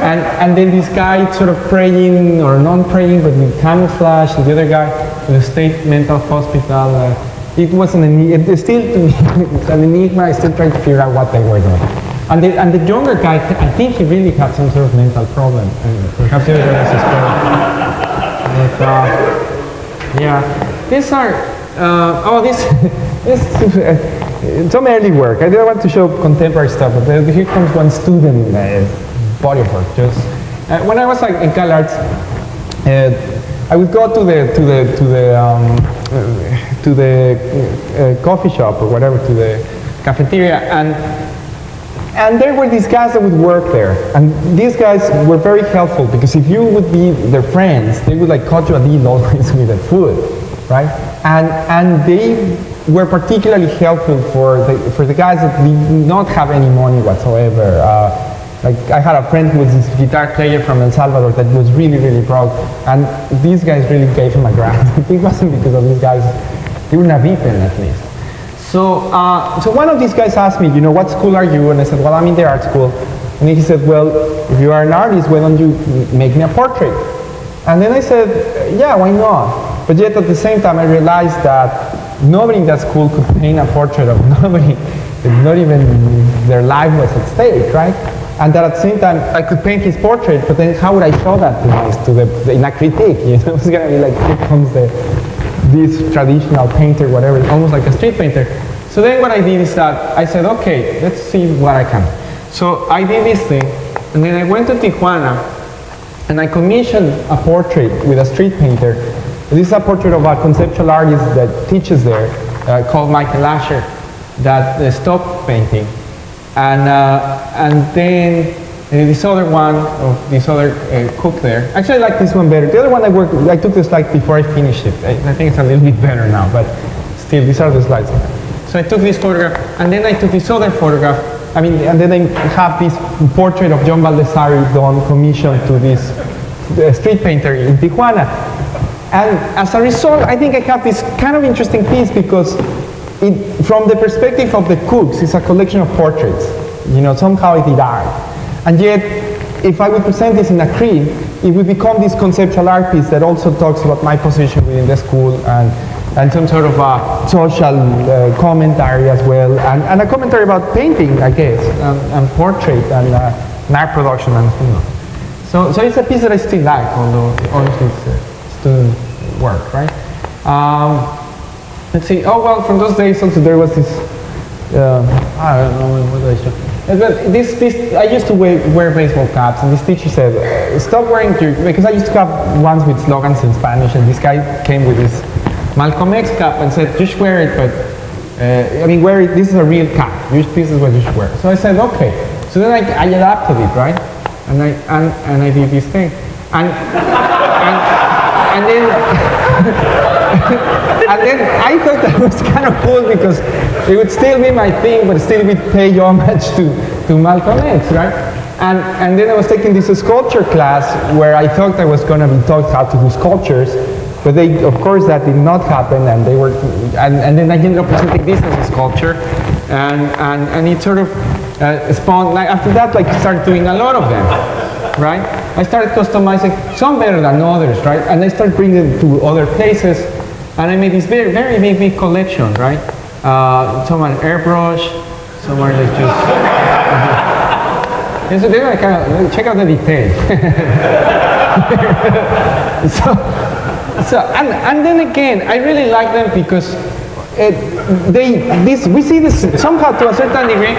and, and then this guy sort of praying, or non-praying, but with camouflage, and the other guy in the state mental hospital. Uh, it was an enigma, it's still to me, it's an enigma. I'm still trying to figure out what they were doing. And the, and the younger guy, I think he really had some sort of mental problem. And perhaps the other guy was his problem. But, uh, yeah. These are, uh, oh, this, this uh, some early work. I didn't want to show contemporary stuff, but there, here comes one student uh, body of work. Just uh, when I was like in Cal Arts, uh, I would go to the to the to the um, uh, to the uh, coffee shop or whatever, to the cafeteria, and and there were these guys that would work there, and these guys were very helpful, because if you would be their friends, they would like cut you a deal always with the food. Right? And, and they were particularly helpful for the, for the guys that did not have any money whatsoever. Uh, like I had a friend who was this guitar player from El Salvador that was really, really broke, and these guys really gave him a grant. It wasn't because of these guys, they wouldn't have eaten at least. So, uh, so one of these guys asked me, you know, what school are you? And I said, well, I'm in the art school. And then he said, well, if you are an artist, why don't you make me a portrait? And then I said, yeah, why not? But yet at the same time I realized that nobody in that school could paint a portrait of nobody, not even their life was at stake, right? and that at the same time I could paint his portrait, but then how would I show that to the, to the in a critique? You know, it's gonna be like here comes the this traditional painter, whatever, almost like a street painter. So then what I did is that I said, okay, let's see what I can. So I did this thing, and then I went to Tijuana, and I commissioned a portrait with a street painter. This is a portrait of a conceptual artist that teaches there, uh, called Michael Asher, that uh, stopped painting. And, uh, and then uh, this other one, of this other uh, cook there. Actually, I like this one better. The other one I worked with, I took the slide before I finished it. I, I think it's a little bit better now, but still, these are the slides. So I took this photograph, and then I took this other photograph. I mean, and then I have this portrait of John Baldessari done, commissioned to this uh, street painter in Tijuana. And as a result, I think I have this kind of interesting piece because it, from the perspective of the cooks, it's a collection of portraits. You know, somehow it did art. And yet, if I would present this in a creed, it would become this conceptual art piece that also talks about my position within the school and and some sort of a social uh, commentary as well, and, and a commentary about painting, I guess, and, and portrait and uh, art production and things. So, so it's a piece that I still like, although honestly it's uh, student work, right? Um, let's see. Oh well, from those days also there was this. Uh, I don't know what I should. But this, this, I used to wear, wear baseball caps, and this teacher said, uh, "Stop wearing your," because I used to have ones with slogans in Spanish, and this guy came with this Malcolm X cap and said, just wear it, but, uh, I mean, wear it, this is a real cap, this is what you should wear. So I said, okay. So then I, I adapted it, right? And I, and, and I did this thing. And, and, and then, and then I thought that was kind of cool because it would still be my thing, but still would pay homage to, to Malcolm X, right? And, and then I was taking this sculpture class where I thought I was gonna be taught how to do sculptures. But they, of course, that did not happen, and they were, and, and then I ended up presenting this as a sculpture, and, and, and it sort of uh, spawned, like, after that, like, started doing a lot of them, right? I started customizing some better than others, right? And I started bringing them to other places, and I made this very, very big, big collection, right? Uh, some are airbrush, some are like just, and so then I kind of, check out the details. So, So, and, and then again, I really like them because it, they, this, we see this somehow to a certain degree.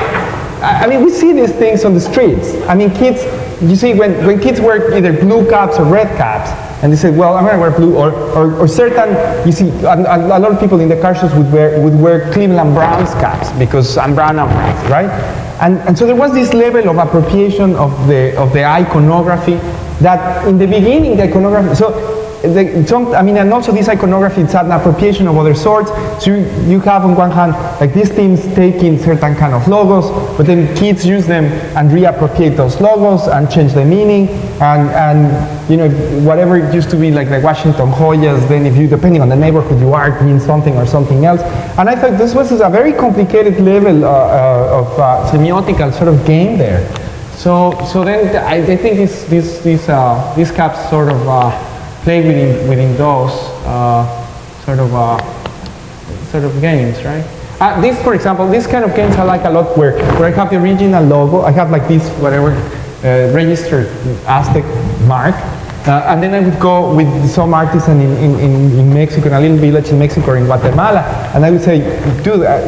I, I mean, we see these things on the streets. I mean, kids, you see, when, when kids wear either blue caps or red caps, and they say, well, I'm gonna wear blue, or, or, or certain, you see, a, a lot of people in the car shows would wear, would wear Cleveland Browns caps because I'm brown, I'm white, right? And, and so there was this level of appropriation of the, of the iconography that in the beginning, the iconography, so, The, some, I mean, and also this iconography, it's an appropriation of other sorts. So you, you have on one hand, like these teams taking certain kind of logos, but then kids use them and reappropriate those logos and change the meaning. And, and you know, whatever it used to be like the Washington Hoyas, then if you, depending on the neighborhood you are, it means something or something else. And I thought this was a very complicated level uh, uh, of uh, semiotical sort of game there. So, so then I, I think this, this, this, uh, these caps sort of, uh, play within, within those uh, sort of uh, sort of games, right? Uh, this, for example, these kind of games I like a lot where, where I have the original logo, I have like this, whatever, uh, registered Aztec mark, uh, and then I would go with some artisan in, in, in, in Mexico, in a little village in Mexico or in Guatemala, and I would say, dude, uh,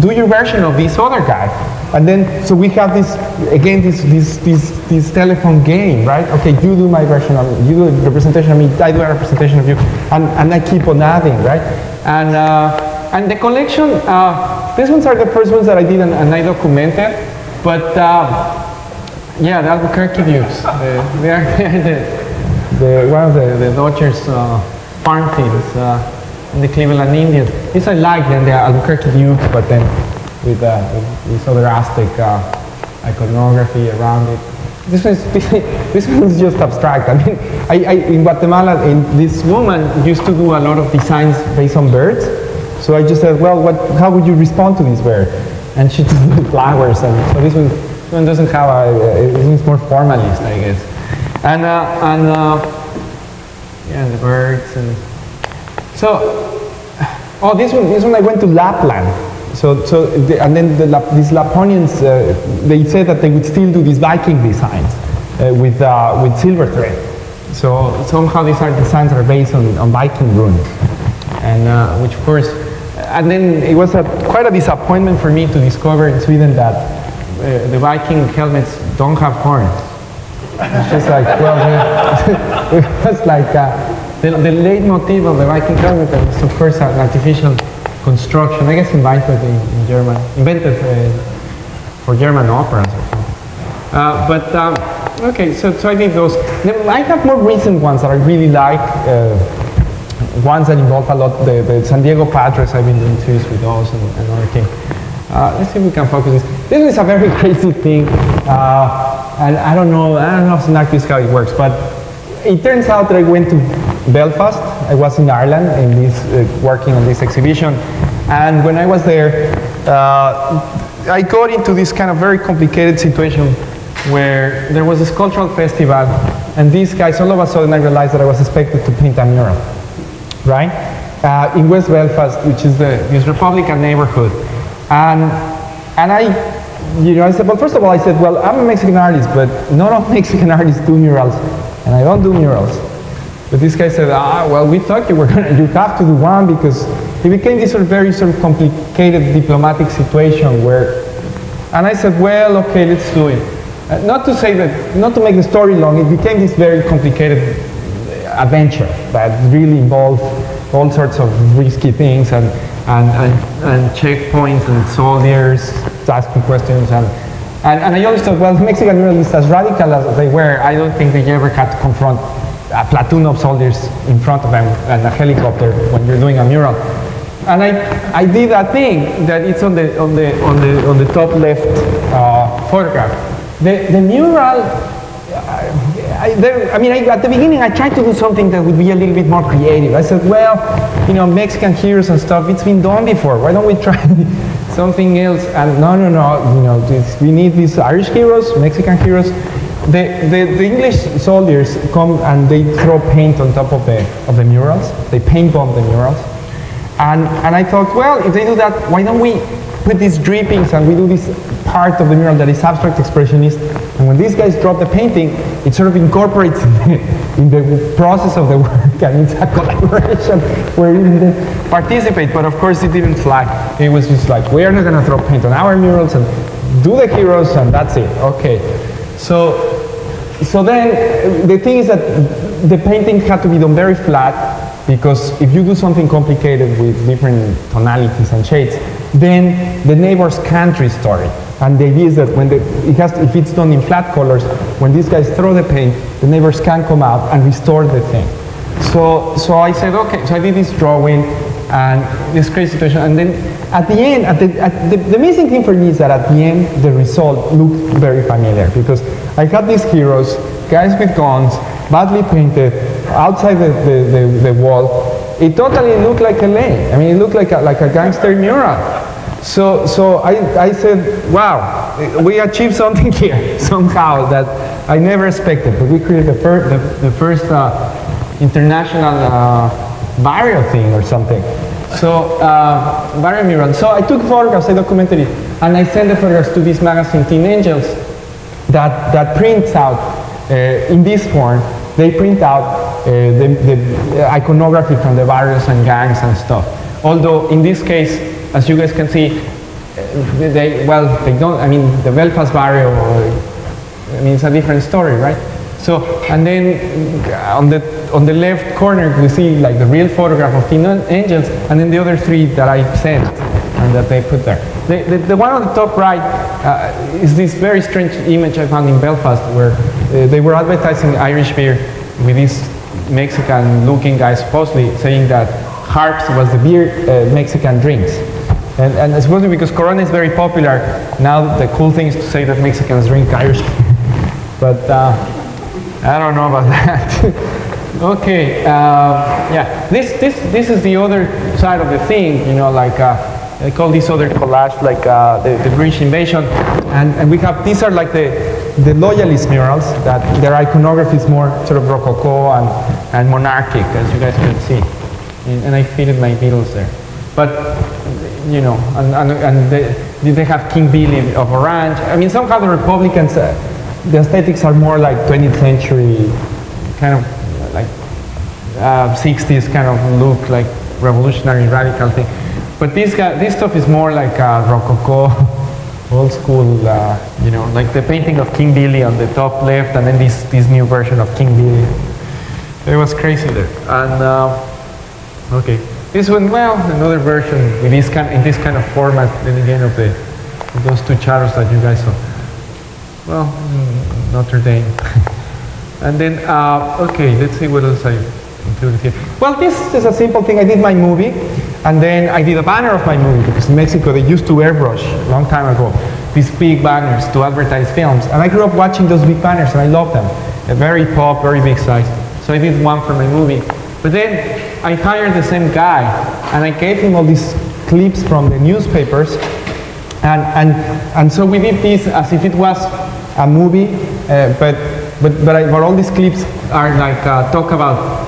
do your version of this other guy. And then, so we have this, again, this, this, this, this telephone game, right? Okay, you do my version of me, you do a representation of me, I do a representation of you, and, and I keep on adding, right? And, uh, and the collection, uh, these ones are the first ones that I did and, and I documented, but uh, yeah, the Albuquerque Dukes, the, they are the, the, one of the, the Dodgers uh, farm teams, uh, and the Cleveland Indians. These I like, then the Albuquerque Dukes, but then, with uh, this other Aztec uh, iconography around it. This one's, this one's just abstract. I mean, I, I, in Guatemala, in, this woman used to do a lot of designs based on birds. So I just said, well, what, how would you respond to this bird? And she just did flowers. And so this one, this one doesn't have a, it, it's more formalist, I guess. And, uh, and uh, yeah, the birds. And so, oh, this one, this one I went to Lapland. So, so the, and then the, these Laponians, uh, they said that they would still do these Viking designs uh, with, uh, with silver thread. So somehow these art designs are based on, on Viking runes. And uh, which of course, and then it was a, quite a disappointment for me to discover in Sweden that uh, the Viking helmets don't have horns. It's just like, well, it was like uh, the, the leitmotif of the Viking helmet was of course an artificial construction, I guess invented in, in German, invented uh, for German operas. Uh, but, um, okay, so, so I did those. I have more recent ones that I really like, uh, ones that involve a lot, the, the San Diego Padres, I've been doing twos with those and, and other things. Uh, let's see if we can focus this. This is a very crazy thing, uh, and I don't know, I don't know exactly how it works, but it turns out that I went to Belfast. I was in Ireland in this, uh, working on this exhibition, and when I was there, uh, I got into this kind of very complicated situation where there was this cultural festival, and these guys, all of a sudden I realized that I was expected to paint a mural, right? Uh, in West Belfast, which is the, this Republican neighborhood. And, and I, you know, I said, well, first of all, I said, well, I'm a Mexican artist, but not all Mexican artists do murals, and I don't do murals. But this guy said, ah, well, we thought you were gonna, you have to do one, because it became this sort of very sort of complicated diplomatic situation where, and I said, well, okay, let's do it. Uh, not to say that, not to make the story long, it became this very complicated adventure that really involved all sorts of risky things and, and, and, and checkpoints and soldiers asking questions. And, and, and I always thought, well, the Mexican muralists, as radical as they were, I don't think they ever had to confront a platoon of soldiers in front of them and a helicopter when you're doing a mural. And I, I did a thing that it's on the, on the, on the, on the top left uh, photograph. The, the mural, I, I, there, I mean, I, at the beginning I tried to do something that would be a little bit more creative. I said, well, you know, Mexican heroes and stuff, it's been done before. Why don't we try something else? And no, no, no, you know, this, we need these Irish heroes, Mexican heroes. The, the, the English soldiers come and they throw paint on top of the, of the murals. They paint bomb the murals. And, and I thought, well, if they do that, why don't we put these drippings and we do this part of the mural that is abstract expressionist. And when these guys drop the painting, it sort of incorporates in the, in the process of the work. And it's a collaboration where even they participate. But of course, it didn't fly. It was just like, we're not going to throw paint on our murals and do the heroes and that's it. OK. So. So then, the thing is that the painting had to be done very flat, because if you do something complicated with different tonalities and shades, then the neighbors can't restore it. And the idea is that when the, it has to, if it's done in flat colors, when these guys throw the paint, the neighbors can come out and restore the thing. So, so I said, okay, so I did this drawing and this crazy situation. And then at the end, at the, at the, the amazing thing for me is that at the end, the result looked very familiar, because I had these heroes, guys with guns, badly painted, outside the, the, the, the wall. It totally looked like L A. I mean, it looked like a, like a gangster mural. So, so I, I said, wow, we achieved something here somehow that I never expected. But we created the, fir the, the first uh, international uh, barrio thing or something. So, uh, barrio mural. So I took photographs, I documented it, and I sent the photographs to this magazine, Teen Angels, that, that prints out, uh, in this form, they print out uh, the, the iconography from the barrios and gangs and stuff. Although, in this case, as you guys can see, they, well, they don't, I mean, the Belfast barrio, I mean, it's a different story, right? So, and then on the, on the left corner, we see like the real photograph of Teen Angels, and then the other three that I sent and that they put there. The, the, the one on the top right uh, is this very strange image I found in Belfast, where uh, they were advertising Irish beer with these Mexican-looking guys, supposedly saying that Harps was the beer uh, Mexican drinks. And, and supposedly because Corona is very popular, now the cool thing is to say that Mexicans drink Irish beer. But, uh, I don't know about that. Okay, uh, yeah. This this this is the other side of the thing, you know. Like uh, I call this other collage, like uh, the, the British invasion, and and we have these are like the the loyalist murals that their iconography is more sort of rococo and and monarchic, as you guys can see. And, and I fitted my needles there. But, you know, and, and, and they, they have King Billy of Orange. I mean, somehow the Republicans, uh, the aesthetics are more like twentieth century, kind of like uh, sixties kind of look, like revolutionary, radical thing. But this, guy, this stuff is more like uh, Rococo, old school, uh, you know, like the painting of King Billy on the top left, and then this, this new version of King Billy. It was crazy there. And, uh, okay. This one, well, another version in this kind, in this kind of format, then again, of the, of those two charros that you guys saw. Well, Notre Dame. And then, uh, okay, let's see what else I included here. Well, this is a simple thing. I did my movie, and then I did a banner of my movie, because in Mexico they used to airbrush a long time ago, these big banners to advertise films. And I grew up watching those big banners, and I loved them. They're very pop, very big size. So I did one for my movie. But then I hired the same guy, and I gave him all these clips from the newspapers. And, and, and so we did this as if it was a movie, uh, but, but, but, I, but all these clips are like uh, talk about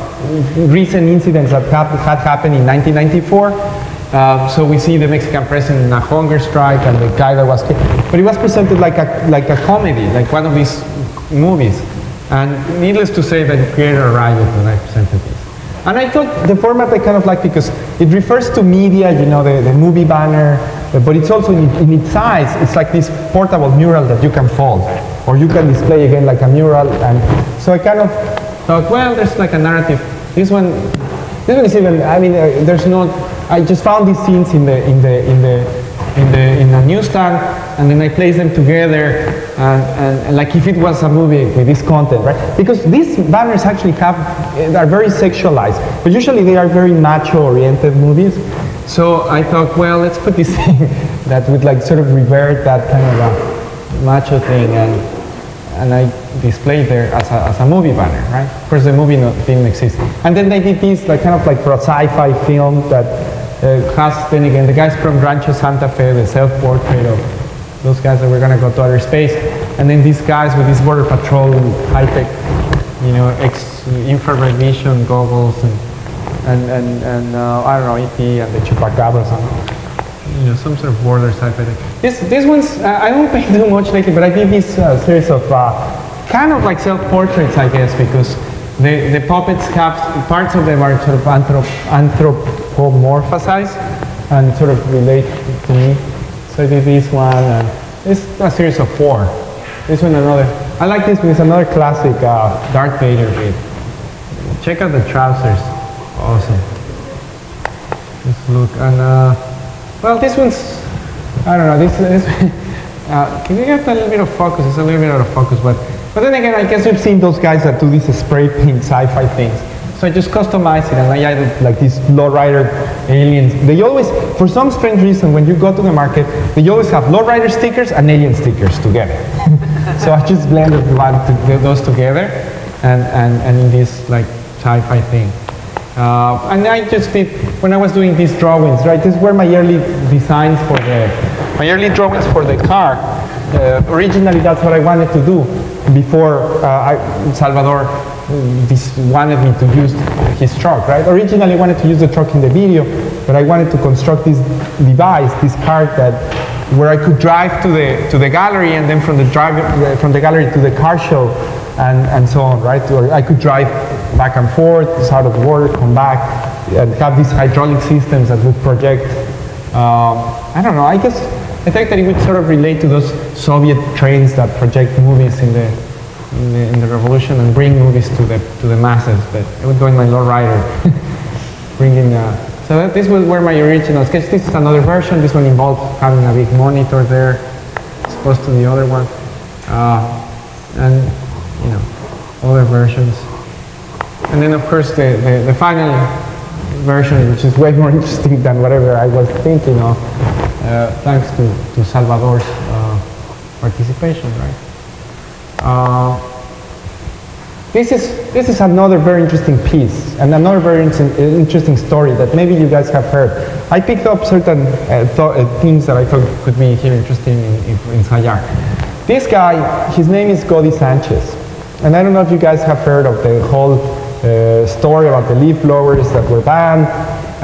recent incidents that hap had happened in nineteen ninety-four. Uh, so we see the Mexican president in a hunger strike and the guy that was killed. But it was presented like a, like a comedy, like one of these movies. And needless to say, the creator arrived when I presented this. And I thought the format I kind of like because it refers to media, you know, the, the movie banner, but it's also in, in its size. It's like this portable mural that you can fold, or you can display again like a mural. And so I kind of thought, well, there's like a narrative. This one, this one is even. I mean, uh, there's no. I just found these scenes in the in the in the in the in a newsstand, and then I placed them together, and, and, and like if it was a movie with this content, right? Because these banners actually have are very sexualized, but usually they are very macho-oriented movies. So I thought, well, let's put this thing that would like sort of revert that kind of a macho thing, and and I displayed there as a as a movie banner, right? Of course, the movie no, didn't exist, and then they did this like kind of like pro sci-fi film that. Uh, has, then again, the guys from Rancho Santa Fe, the self-portrait of those guys that were going to go to outer space, and then these guys with these border patrol high-tech, you know, ex infrared vision goggles, and and and, and uh, I don't know, E T and the Chupacabra, something, you know, some sort of border sci-fi thing. This this one's uh, I don't paint too much lately, but I did this uh, series of uh, kind of like self-portraits, I guess, because the the puppets have parts of them are sort of anthrop anthrop. Homomorphosize and sort of relate to me. So I did this one, and it's a series of four. This one another. I like this because another classic uh, Darth Vader bit. Check out the trousers. Awesome. Just look, and uh, well, this one's, I don't know, this, this uh, can you get a little bit of focus? It's a little bit out of focus, but, but then again, I guess we've seen those guys that do these spray paint sci-fi things. So I just customized it, and I added like these lowrider aliens. They always, for some strange reason, when you go to the market, they always have lowrider stickers and alien stickers together. So I just blended those together, and and and in this like sci-fi thing. Uh, and I just did when I was doing these drawings, right? These were my early designs for the my early drawings for the car. Uh, originally, that's what I wanted to do before uh, I, Salvador. This wanted me to use his truck, right? Originally I wanted to use the truck in the video, but I wanted to construct this device, this car that where I could drive to the to the gallery, and then from the drive from the gallery to the car show, and and so on, right? Or I could drive back and forth, out of the water, come back, and have these hydraulic systems that would project. Um, I don't know. I guess I think that it would sort of relate to those Soviet trains that project movies in the. In the, in the revolution and bring movies to the to the masses, but I would go in my lowrider, bringing. Uh, so that, this were my original sketch. This is another version. This one involved having a big monitor there, as opposed to the other one, uh, and you know, other versions. And then of course the, the the final version, which is way more interesting than whatever I was thinking of, uh, thanks to to Salvador's uh, participation, right? Uh, this is this is another very interesting piece and another very interesting story that maybe you guys have heard. I picked up certain uh, th uh, things that I thought could be here interesting in, in, in Sayar. This guy, his name is Cody Sanchez, and I don't know if you guys have heard of the whole uh, story about the leaf blowers that were banned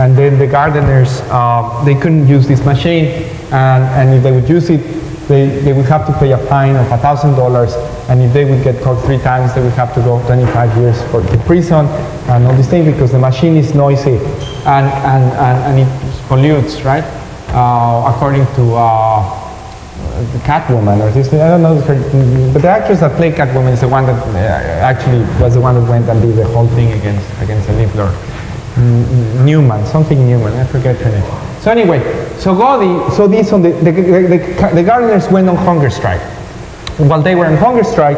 And then the gardeners, uh, they couldn't use this machine, and, and if they would use it, they, they would have to pay a fine of one thousand dollars, and if they would get caught three times, they would have to go twenty-five years for the prison and all this thing, because the machine is noisy, and, and, and, and it pollutes, right? Uh, according to uh, the Catwoman, or this, I don't know, her, but the actress that played Catwoman is the one that uh, actually was the one that went and did the whole thing against, against the Nibbler. Newman, something Newman, I forget her name. So anyway, so Gaudi, so these on the, the, the, the gardeners went on hunger strike. While they were on hunger strike,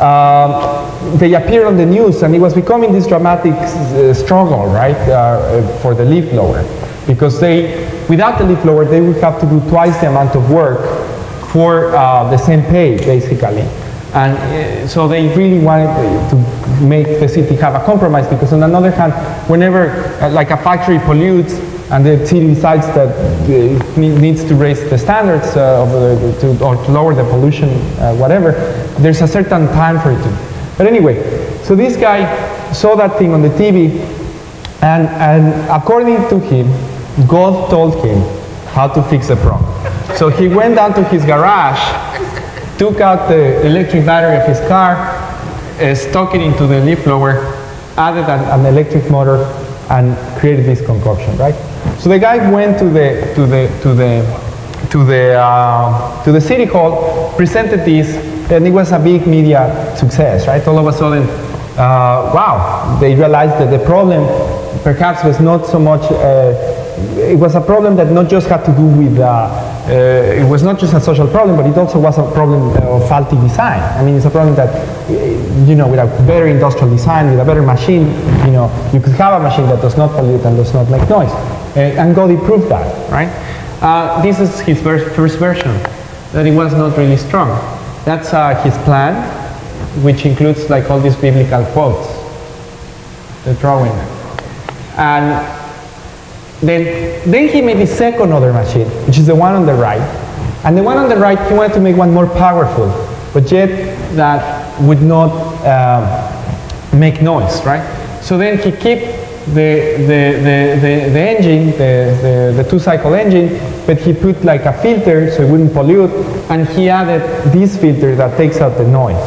uh, they appeared on the news, and it was becoming this dramatic uh, struggle, right, uh, for the leaf blower. Because they, without the leaf blower, they would have to do twice the amount of work for uh, the same pay, basically. And uh, so they really wanted to make the city have a compromise, because on another hand, whenever uh, like a factory pollutes and the city decides that it needs to raise the standards uh, of the, to, or to lower the pollution, uh, whatever, there's a certain time for it to. But anyway, so this guy saw that thing on the T V, and, and according to him, God told him how to fix the problem. So he went down to his garage, took out the electric battery of his car, uh, stuck it into the leaf blower, added an, an electric motor, and created this concoction, right? So the guy went to the to the to the to the uh, to the city hall, presented this, and it was a big media success, right? All of a sudden, uh, wow! They realized that the problem perhaps was not so much. Uh, it was a problem that not just had to do with. Uh, Uh, it was not just a social problem, but it also was a problem of faulty design. I mean, it's a problem that, you know, with a better industrial design, with a better machine, you know, you could have a machine that does not pollute and does not make noise. Uh, and Gaudi proved that, right? Uh, this is his first version, that it was not really strong. That's uh, his plan, which includes like all these biblical quotes, the drawing. And Then, then he made his second other machine, which is the one on the right. And the one on the right, he wanted to make one more powerful, but yet that would not uh, make noise, right? So then he kept the, the, the, the, the engine, the, the, the two-cycle engine, but he put like a filter so it wouldn't pollute, and he added this filter that takes out the noise.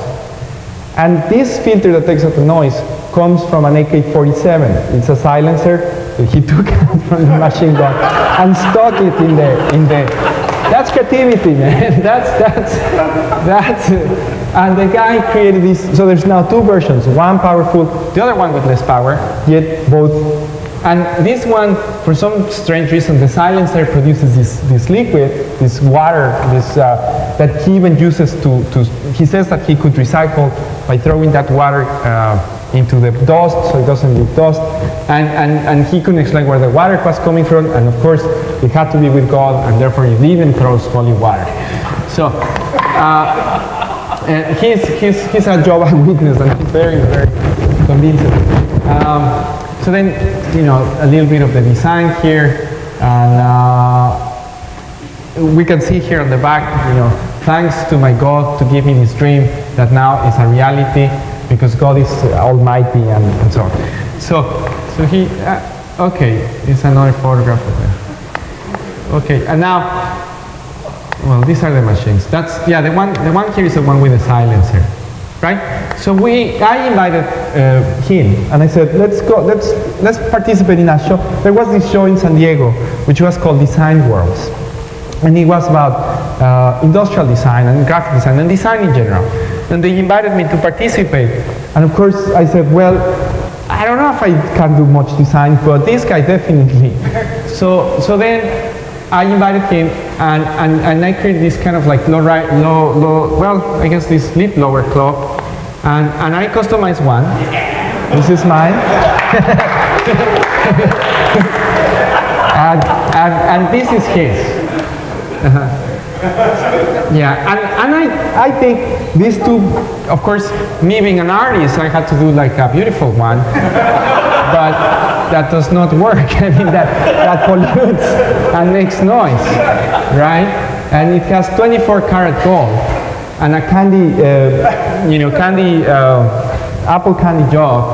And this filter that takes out the noise comes from an A K forty-seven. It's a silencer that he took out from the machine gun and stuck it in the in the. That's creativity, man. That's that's that's. And the guy created this. So there's now two versions: one powerful, the other one with less power. Yet both. And this one, for some strange reason, the silencer produces this this liquid, this water, this uh, that he even uses to to. He says that he could recycle by throwing that water. Uh, into the dust, so it doesn't leave dust, and, and, and he couldn't explain where the water was coming from, and of course, it had to be with God, and therefore it even throws holy water. So, uh, and he's, he's, he's a Jehovah's Witness, and he's very, very convincing. Um, so then, you know, a little bit of the design here, and uh, we can see here on the back, you know, thanks to my God to give me this dream that now is a reality, because God is uh, almighty and, and so on. So, so he, uh, okay, it's another photograph of that. Okay, and now, well, these are the machines. That's, yeah, the one, the one here is the one with the silencer, right? So we, I invited uh, him, and I said, let's go, let's, let's participate in a show. There was this show in San Diego, which was called Design Worlds. And it was about uh, industrial design and graphic design and design in general. And they invited me to participate. And of course, I said, well, I don't know if I can do much design, but this guy definitely. So, so then I invited him, and, and, and I created this kind of like low, right, low, low, well, I guess this leaf blower club. And, and I customized one. This is mine. and, and, and this is his. Uh-huh. Yeah, and, and I, I think these two, of course, me being an artist, I had to do like a beautiful one, but that does not work. I mean, that, that pollutes and makes noise, right? And it has twenty-four karat gold and a candy, uh, you know, candy, uh, apple candy jaw,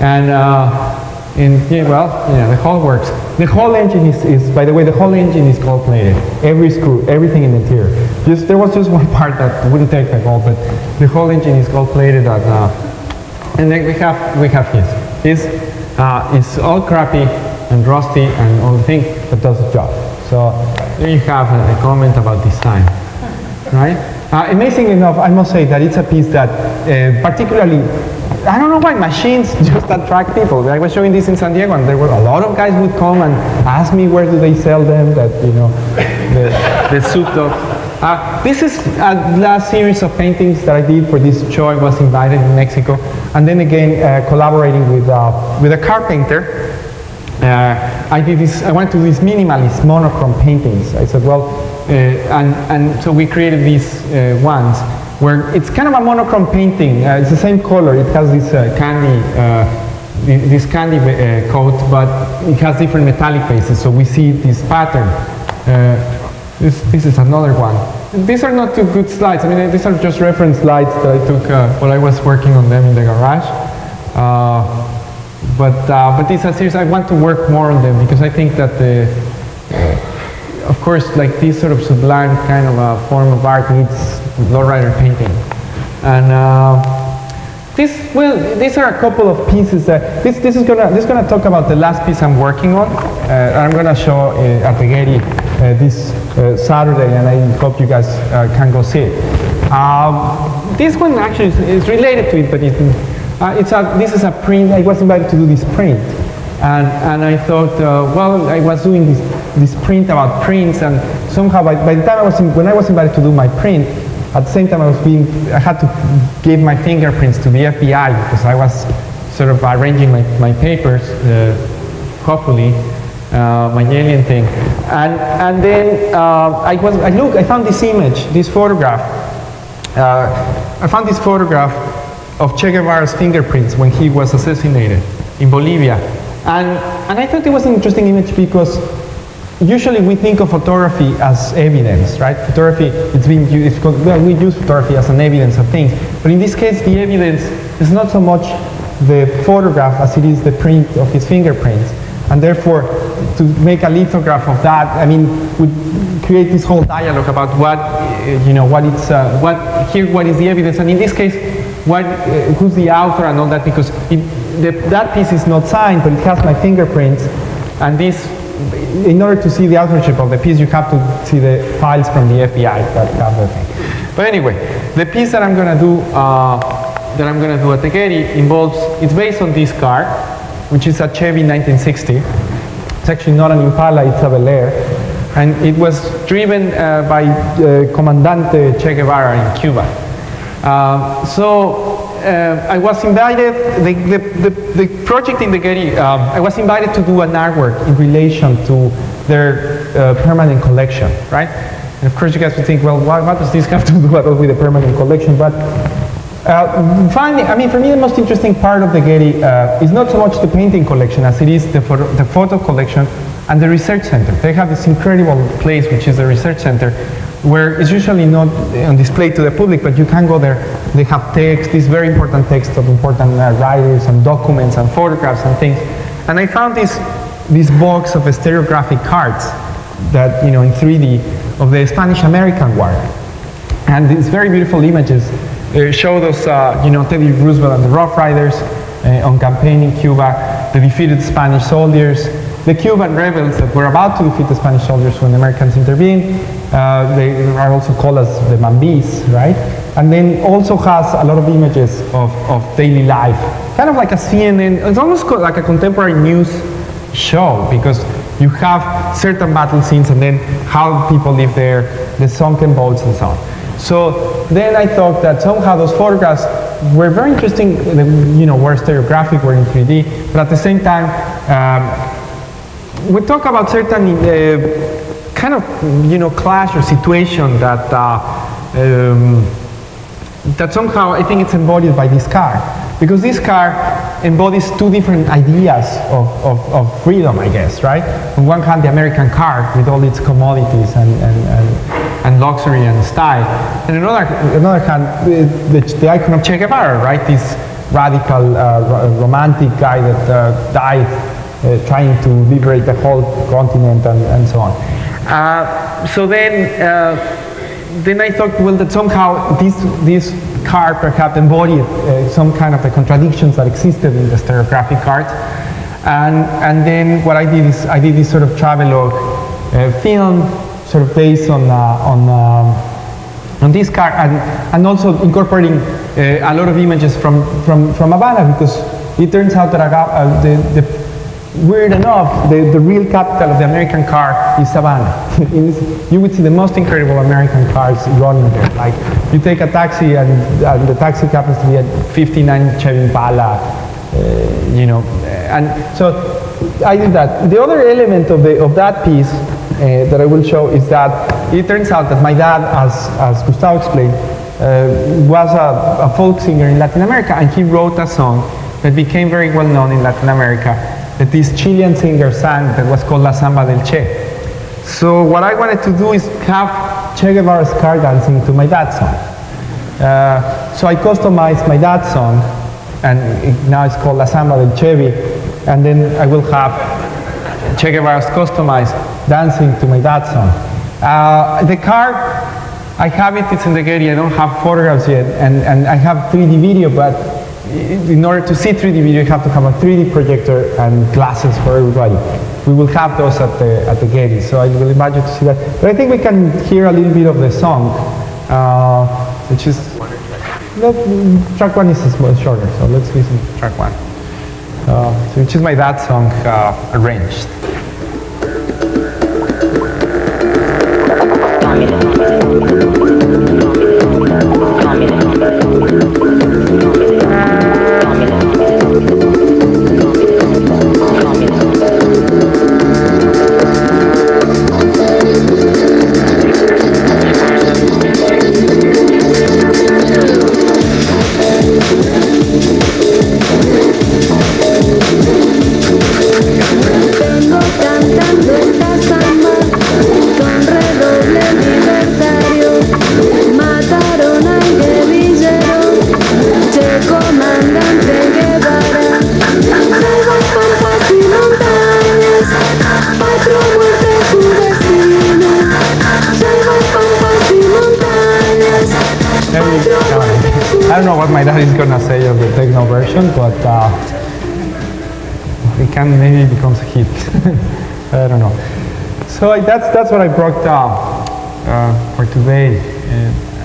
and uh, And yeah, well, yeah, the whole works. The whole engine is, is, by the way, the whole engine is gold plated. Every screw, everything in the interior. Just, there was just one part that wouldn't take the gold, but the whole engine is gold plated. At, uh, and then we have, we have his. His uh, is all crappy and rusty and all the thing, but does the job. So there you have a, a comment about design, right? Uh, amazingly enough, I must say that it's a piece that uh, particularly, I don't know why machines just attract people. I was showing this in San Diego, and there were a lot of guys would come and ask me where do they sell them, that, you know, the, the soup dog. Uh, this is a last series of paintings that I did for this show. I was invited in Mexico. And then again, uh, collaborating with, uh, with a car painter. Uh, I did this, I went to these minimalist monochrome paintings. I said, well, uh, and, and so we created these uh, ones where it's kind of a monochrome painting. Uh, it's the same color. It has this uh, candy, uh, this candy uh, coat, but it has different metallic faces. So we see this pattern. Uh, this, this is another one. These are not too good slides. I mean, these are just reference slides that I took uh, while I was working on them in the garage. Uh, But, uh, but these are series, I want to work more on them because I think that the, uh, of course, like this sort of sublime kind of a form of art needs lowrider painting. And uh, this, well, these are a couple of pieces that, this, this is gonna, this is gonna talk about the last piece I'm working on. Uh, I'm gonna show uh, Artighieri uh, this uh, Saturday, and I hope you guys uh, can go see it. Um, this one actually is, is related to it, but it's, Uh, it's a, this is a print. I was invited to do this print, and, and I thought, uh, well, I was doing this, this print about prints, and somehow by, by the time I was, in, when I was invited to do my print, at the same time I was being, I had to give my fingerprints to the F B I because I was sort of arranging my, my papers, uh, hopefully, uh, my alien thing. And, and then uh, I was, I looked, I found this image, this photograph. Uh, I found this photograph of Che Guevara's fingerprints when he was assassinated in Bolivia. And, and I thought it was an interesting image because usually we think of photography as evidence, right? Photography, it's been used, well, we use photography as an evidence of things. But in this case, the evidence is not so much the photograph as it is the print of his fingerprints. And therefore, to make a lithograph of that, I mean, would create this whole dialogue about what, you know, what it's, uh, what, here, what is the evidence? And in this case, what, uh, who's the author and all that, because it, the, that piece is not signed, but it has my fingerprints. And this, in order to see the authorship of the piece, you have to see the files from the F B I, that kind of thing. But anyway, the piece that I'm gonna do, uh, that I'm gonna do at Artighieri involves, it's based on this car, which is a Chevy nineteen sixty. It's actually not an Impala, it's a Bel Air. And it was driven uh, by uh, Comandante Che Guevara in Cuba. Uh, so uh, I was invited, the, the, the, the project in the Getty, um, I was invited to do an artwork in relation to their uh, permanent collection, right? And of course you guys would think, well, why, what does this have to do at all with the permanent collection? But uh, finally, I mean, for me the most interesting part of the Getty uh, is not so much the painting collection as it is the photo, the photo collection and the research center. They have this incredible place, which is the research center, where it's usually not on display to the public, but you can go there. They have text, this very important text of important uh, writers and documents and photographs and things. And I found this, this box of stereographic cards that, you know, in three D of the Spanish-American War. And these very beautiful images uh, show those, uh, you know, Teddy Roosevelt and the Rough Riders uh, on campaign in Cuba, the defeated Spanish soldiers, the Cuban rebels that were about to defeat the Spanish soldiers when the Americans intervened. Uh, they are also called as the Mambis, right? And then also has a lot of images of, of daily life. Kind of like a C N N, it's almost like a contemporary news show because you have certain battle scenes and then how people live there, the sunken boats and so on. So then I thought that somehow those photographs were very interesting, you know, were stereographic, were in three D, but at the same time, um, we talk about certain uh, kind of, you know, clash or situation that uh, um, that somehow I think it's embodied by this car, because this car embodies two different ideas of, of, of freedom, I guess, right? On one hand, the American car with all its commodities and, and, and, and luxury and style, and on another, another hand, the, the, the icon of Che Guevara, right? This radical uh, romantic guy that uh, died uh, trying to liberate the whole continent and, and so on. Uh, so then, uh, then I thought, well, that somehow this, this car perhaps embodied uh, some kind of the contradictions that existed in the stereographic art. And, and then what I did is, I did this sort of travelogue uh, film, sort of based on, uh, on, um, on this car, and, and also incorporating uh, a lot of images from, from, from Havana, because it turns out that uh, the, the weird enough, the, the real capital of the American car is Havana. You would see the most incredible American cars running there. Like, you take a taxi and, and the taxi happens to be a fifty-nine Chevy Impala, uh, you know. And so I did that. The other element of, the, of that piece uh, that I will show is that it turns out that my dad, as, as Gustavo explained, uh, was a, a folk singer in Latin America, and he wrote a song that became very well known in Latin America, that this Chilean singer sang, that was called La Samba del Che. So what I wanted to do is have Che Guevara's car dancing to my dad's song. Uh, so I customized my dad's song, and it, now it's called La Samba del Chevy, and then I will have Che Guevara's customized dancing to my dad's song. Uh, the car, I have it, it's in the Getty, I don't have photographs yet, and, and I have three D video, but in order to see three D video, you have to have a three D projector and glasses for everybody. We will have those at the, at the Getty, so I will invite you to see that. But I think we can hear a little bit of the song, uh, which is... Track one is shorter, so let's listen to track one. Uh, so which is my dad's song uh, arranged. I don't know what my dad is gonna say of the techno version, but uh, it can maybe becomes a hit. I don't know. So I, that's that's what I brought down uh, for today. Uh,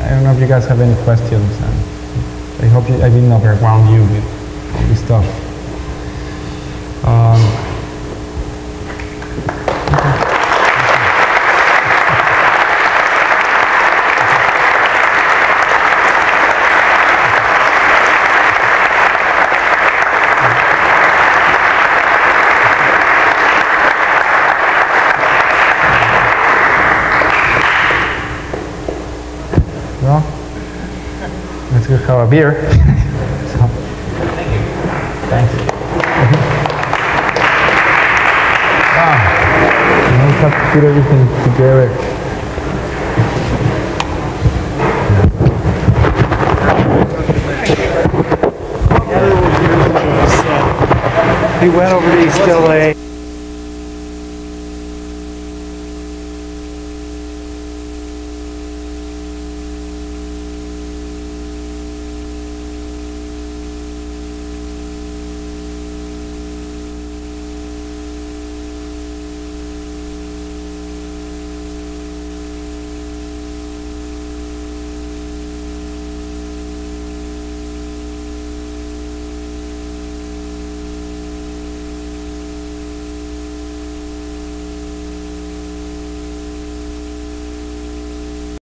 I don't know if you guys have any questions. I hope you, I didn't overwhelm you with all this stuff. Um, have a beer. So. Thank you. Thanks. Wow. You have to put everything together. He went over to East L A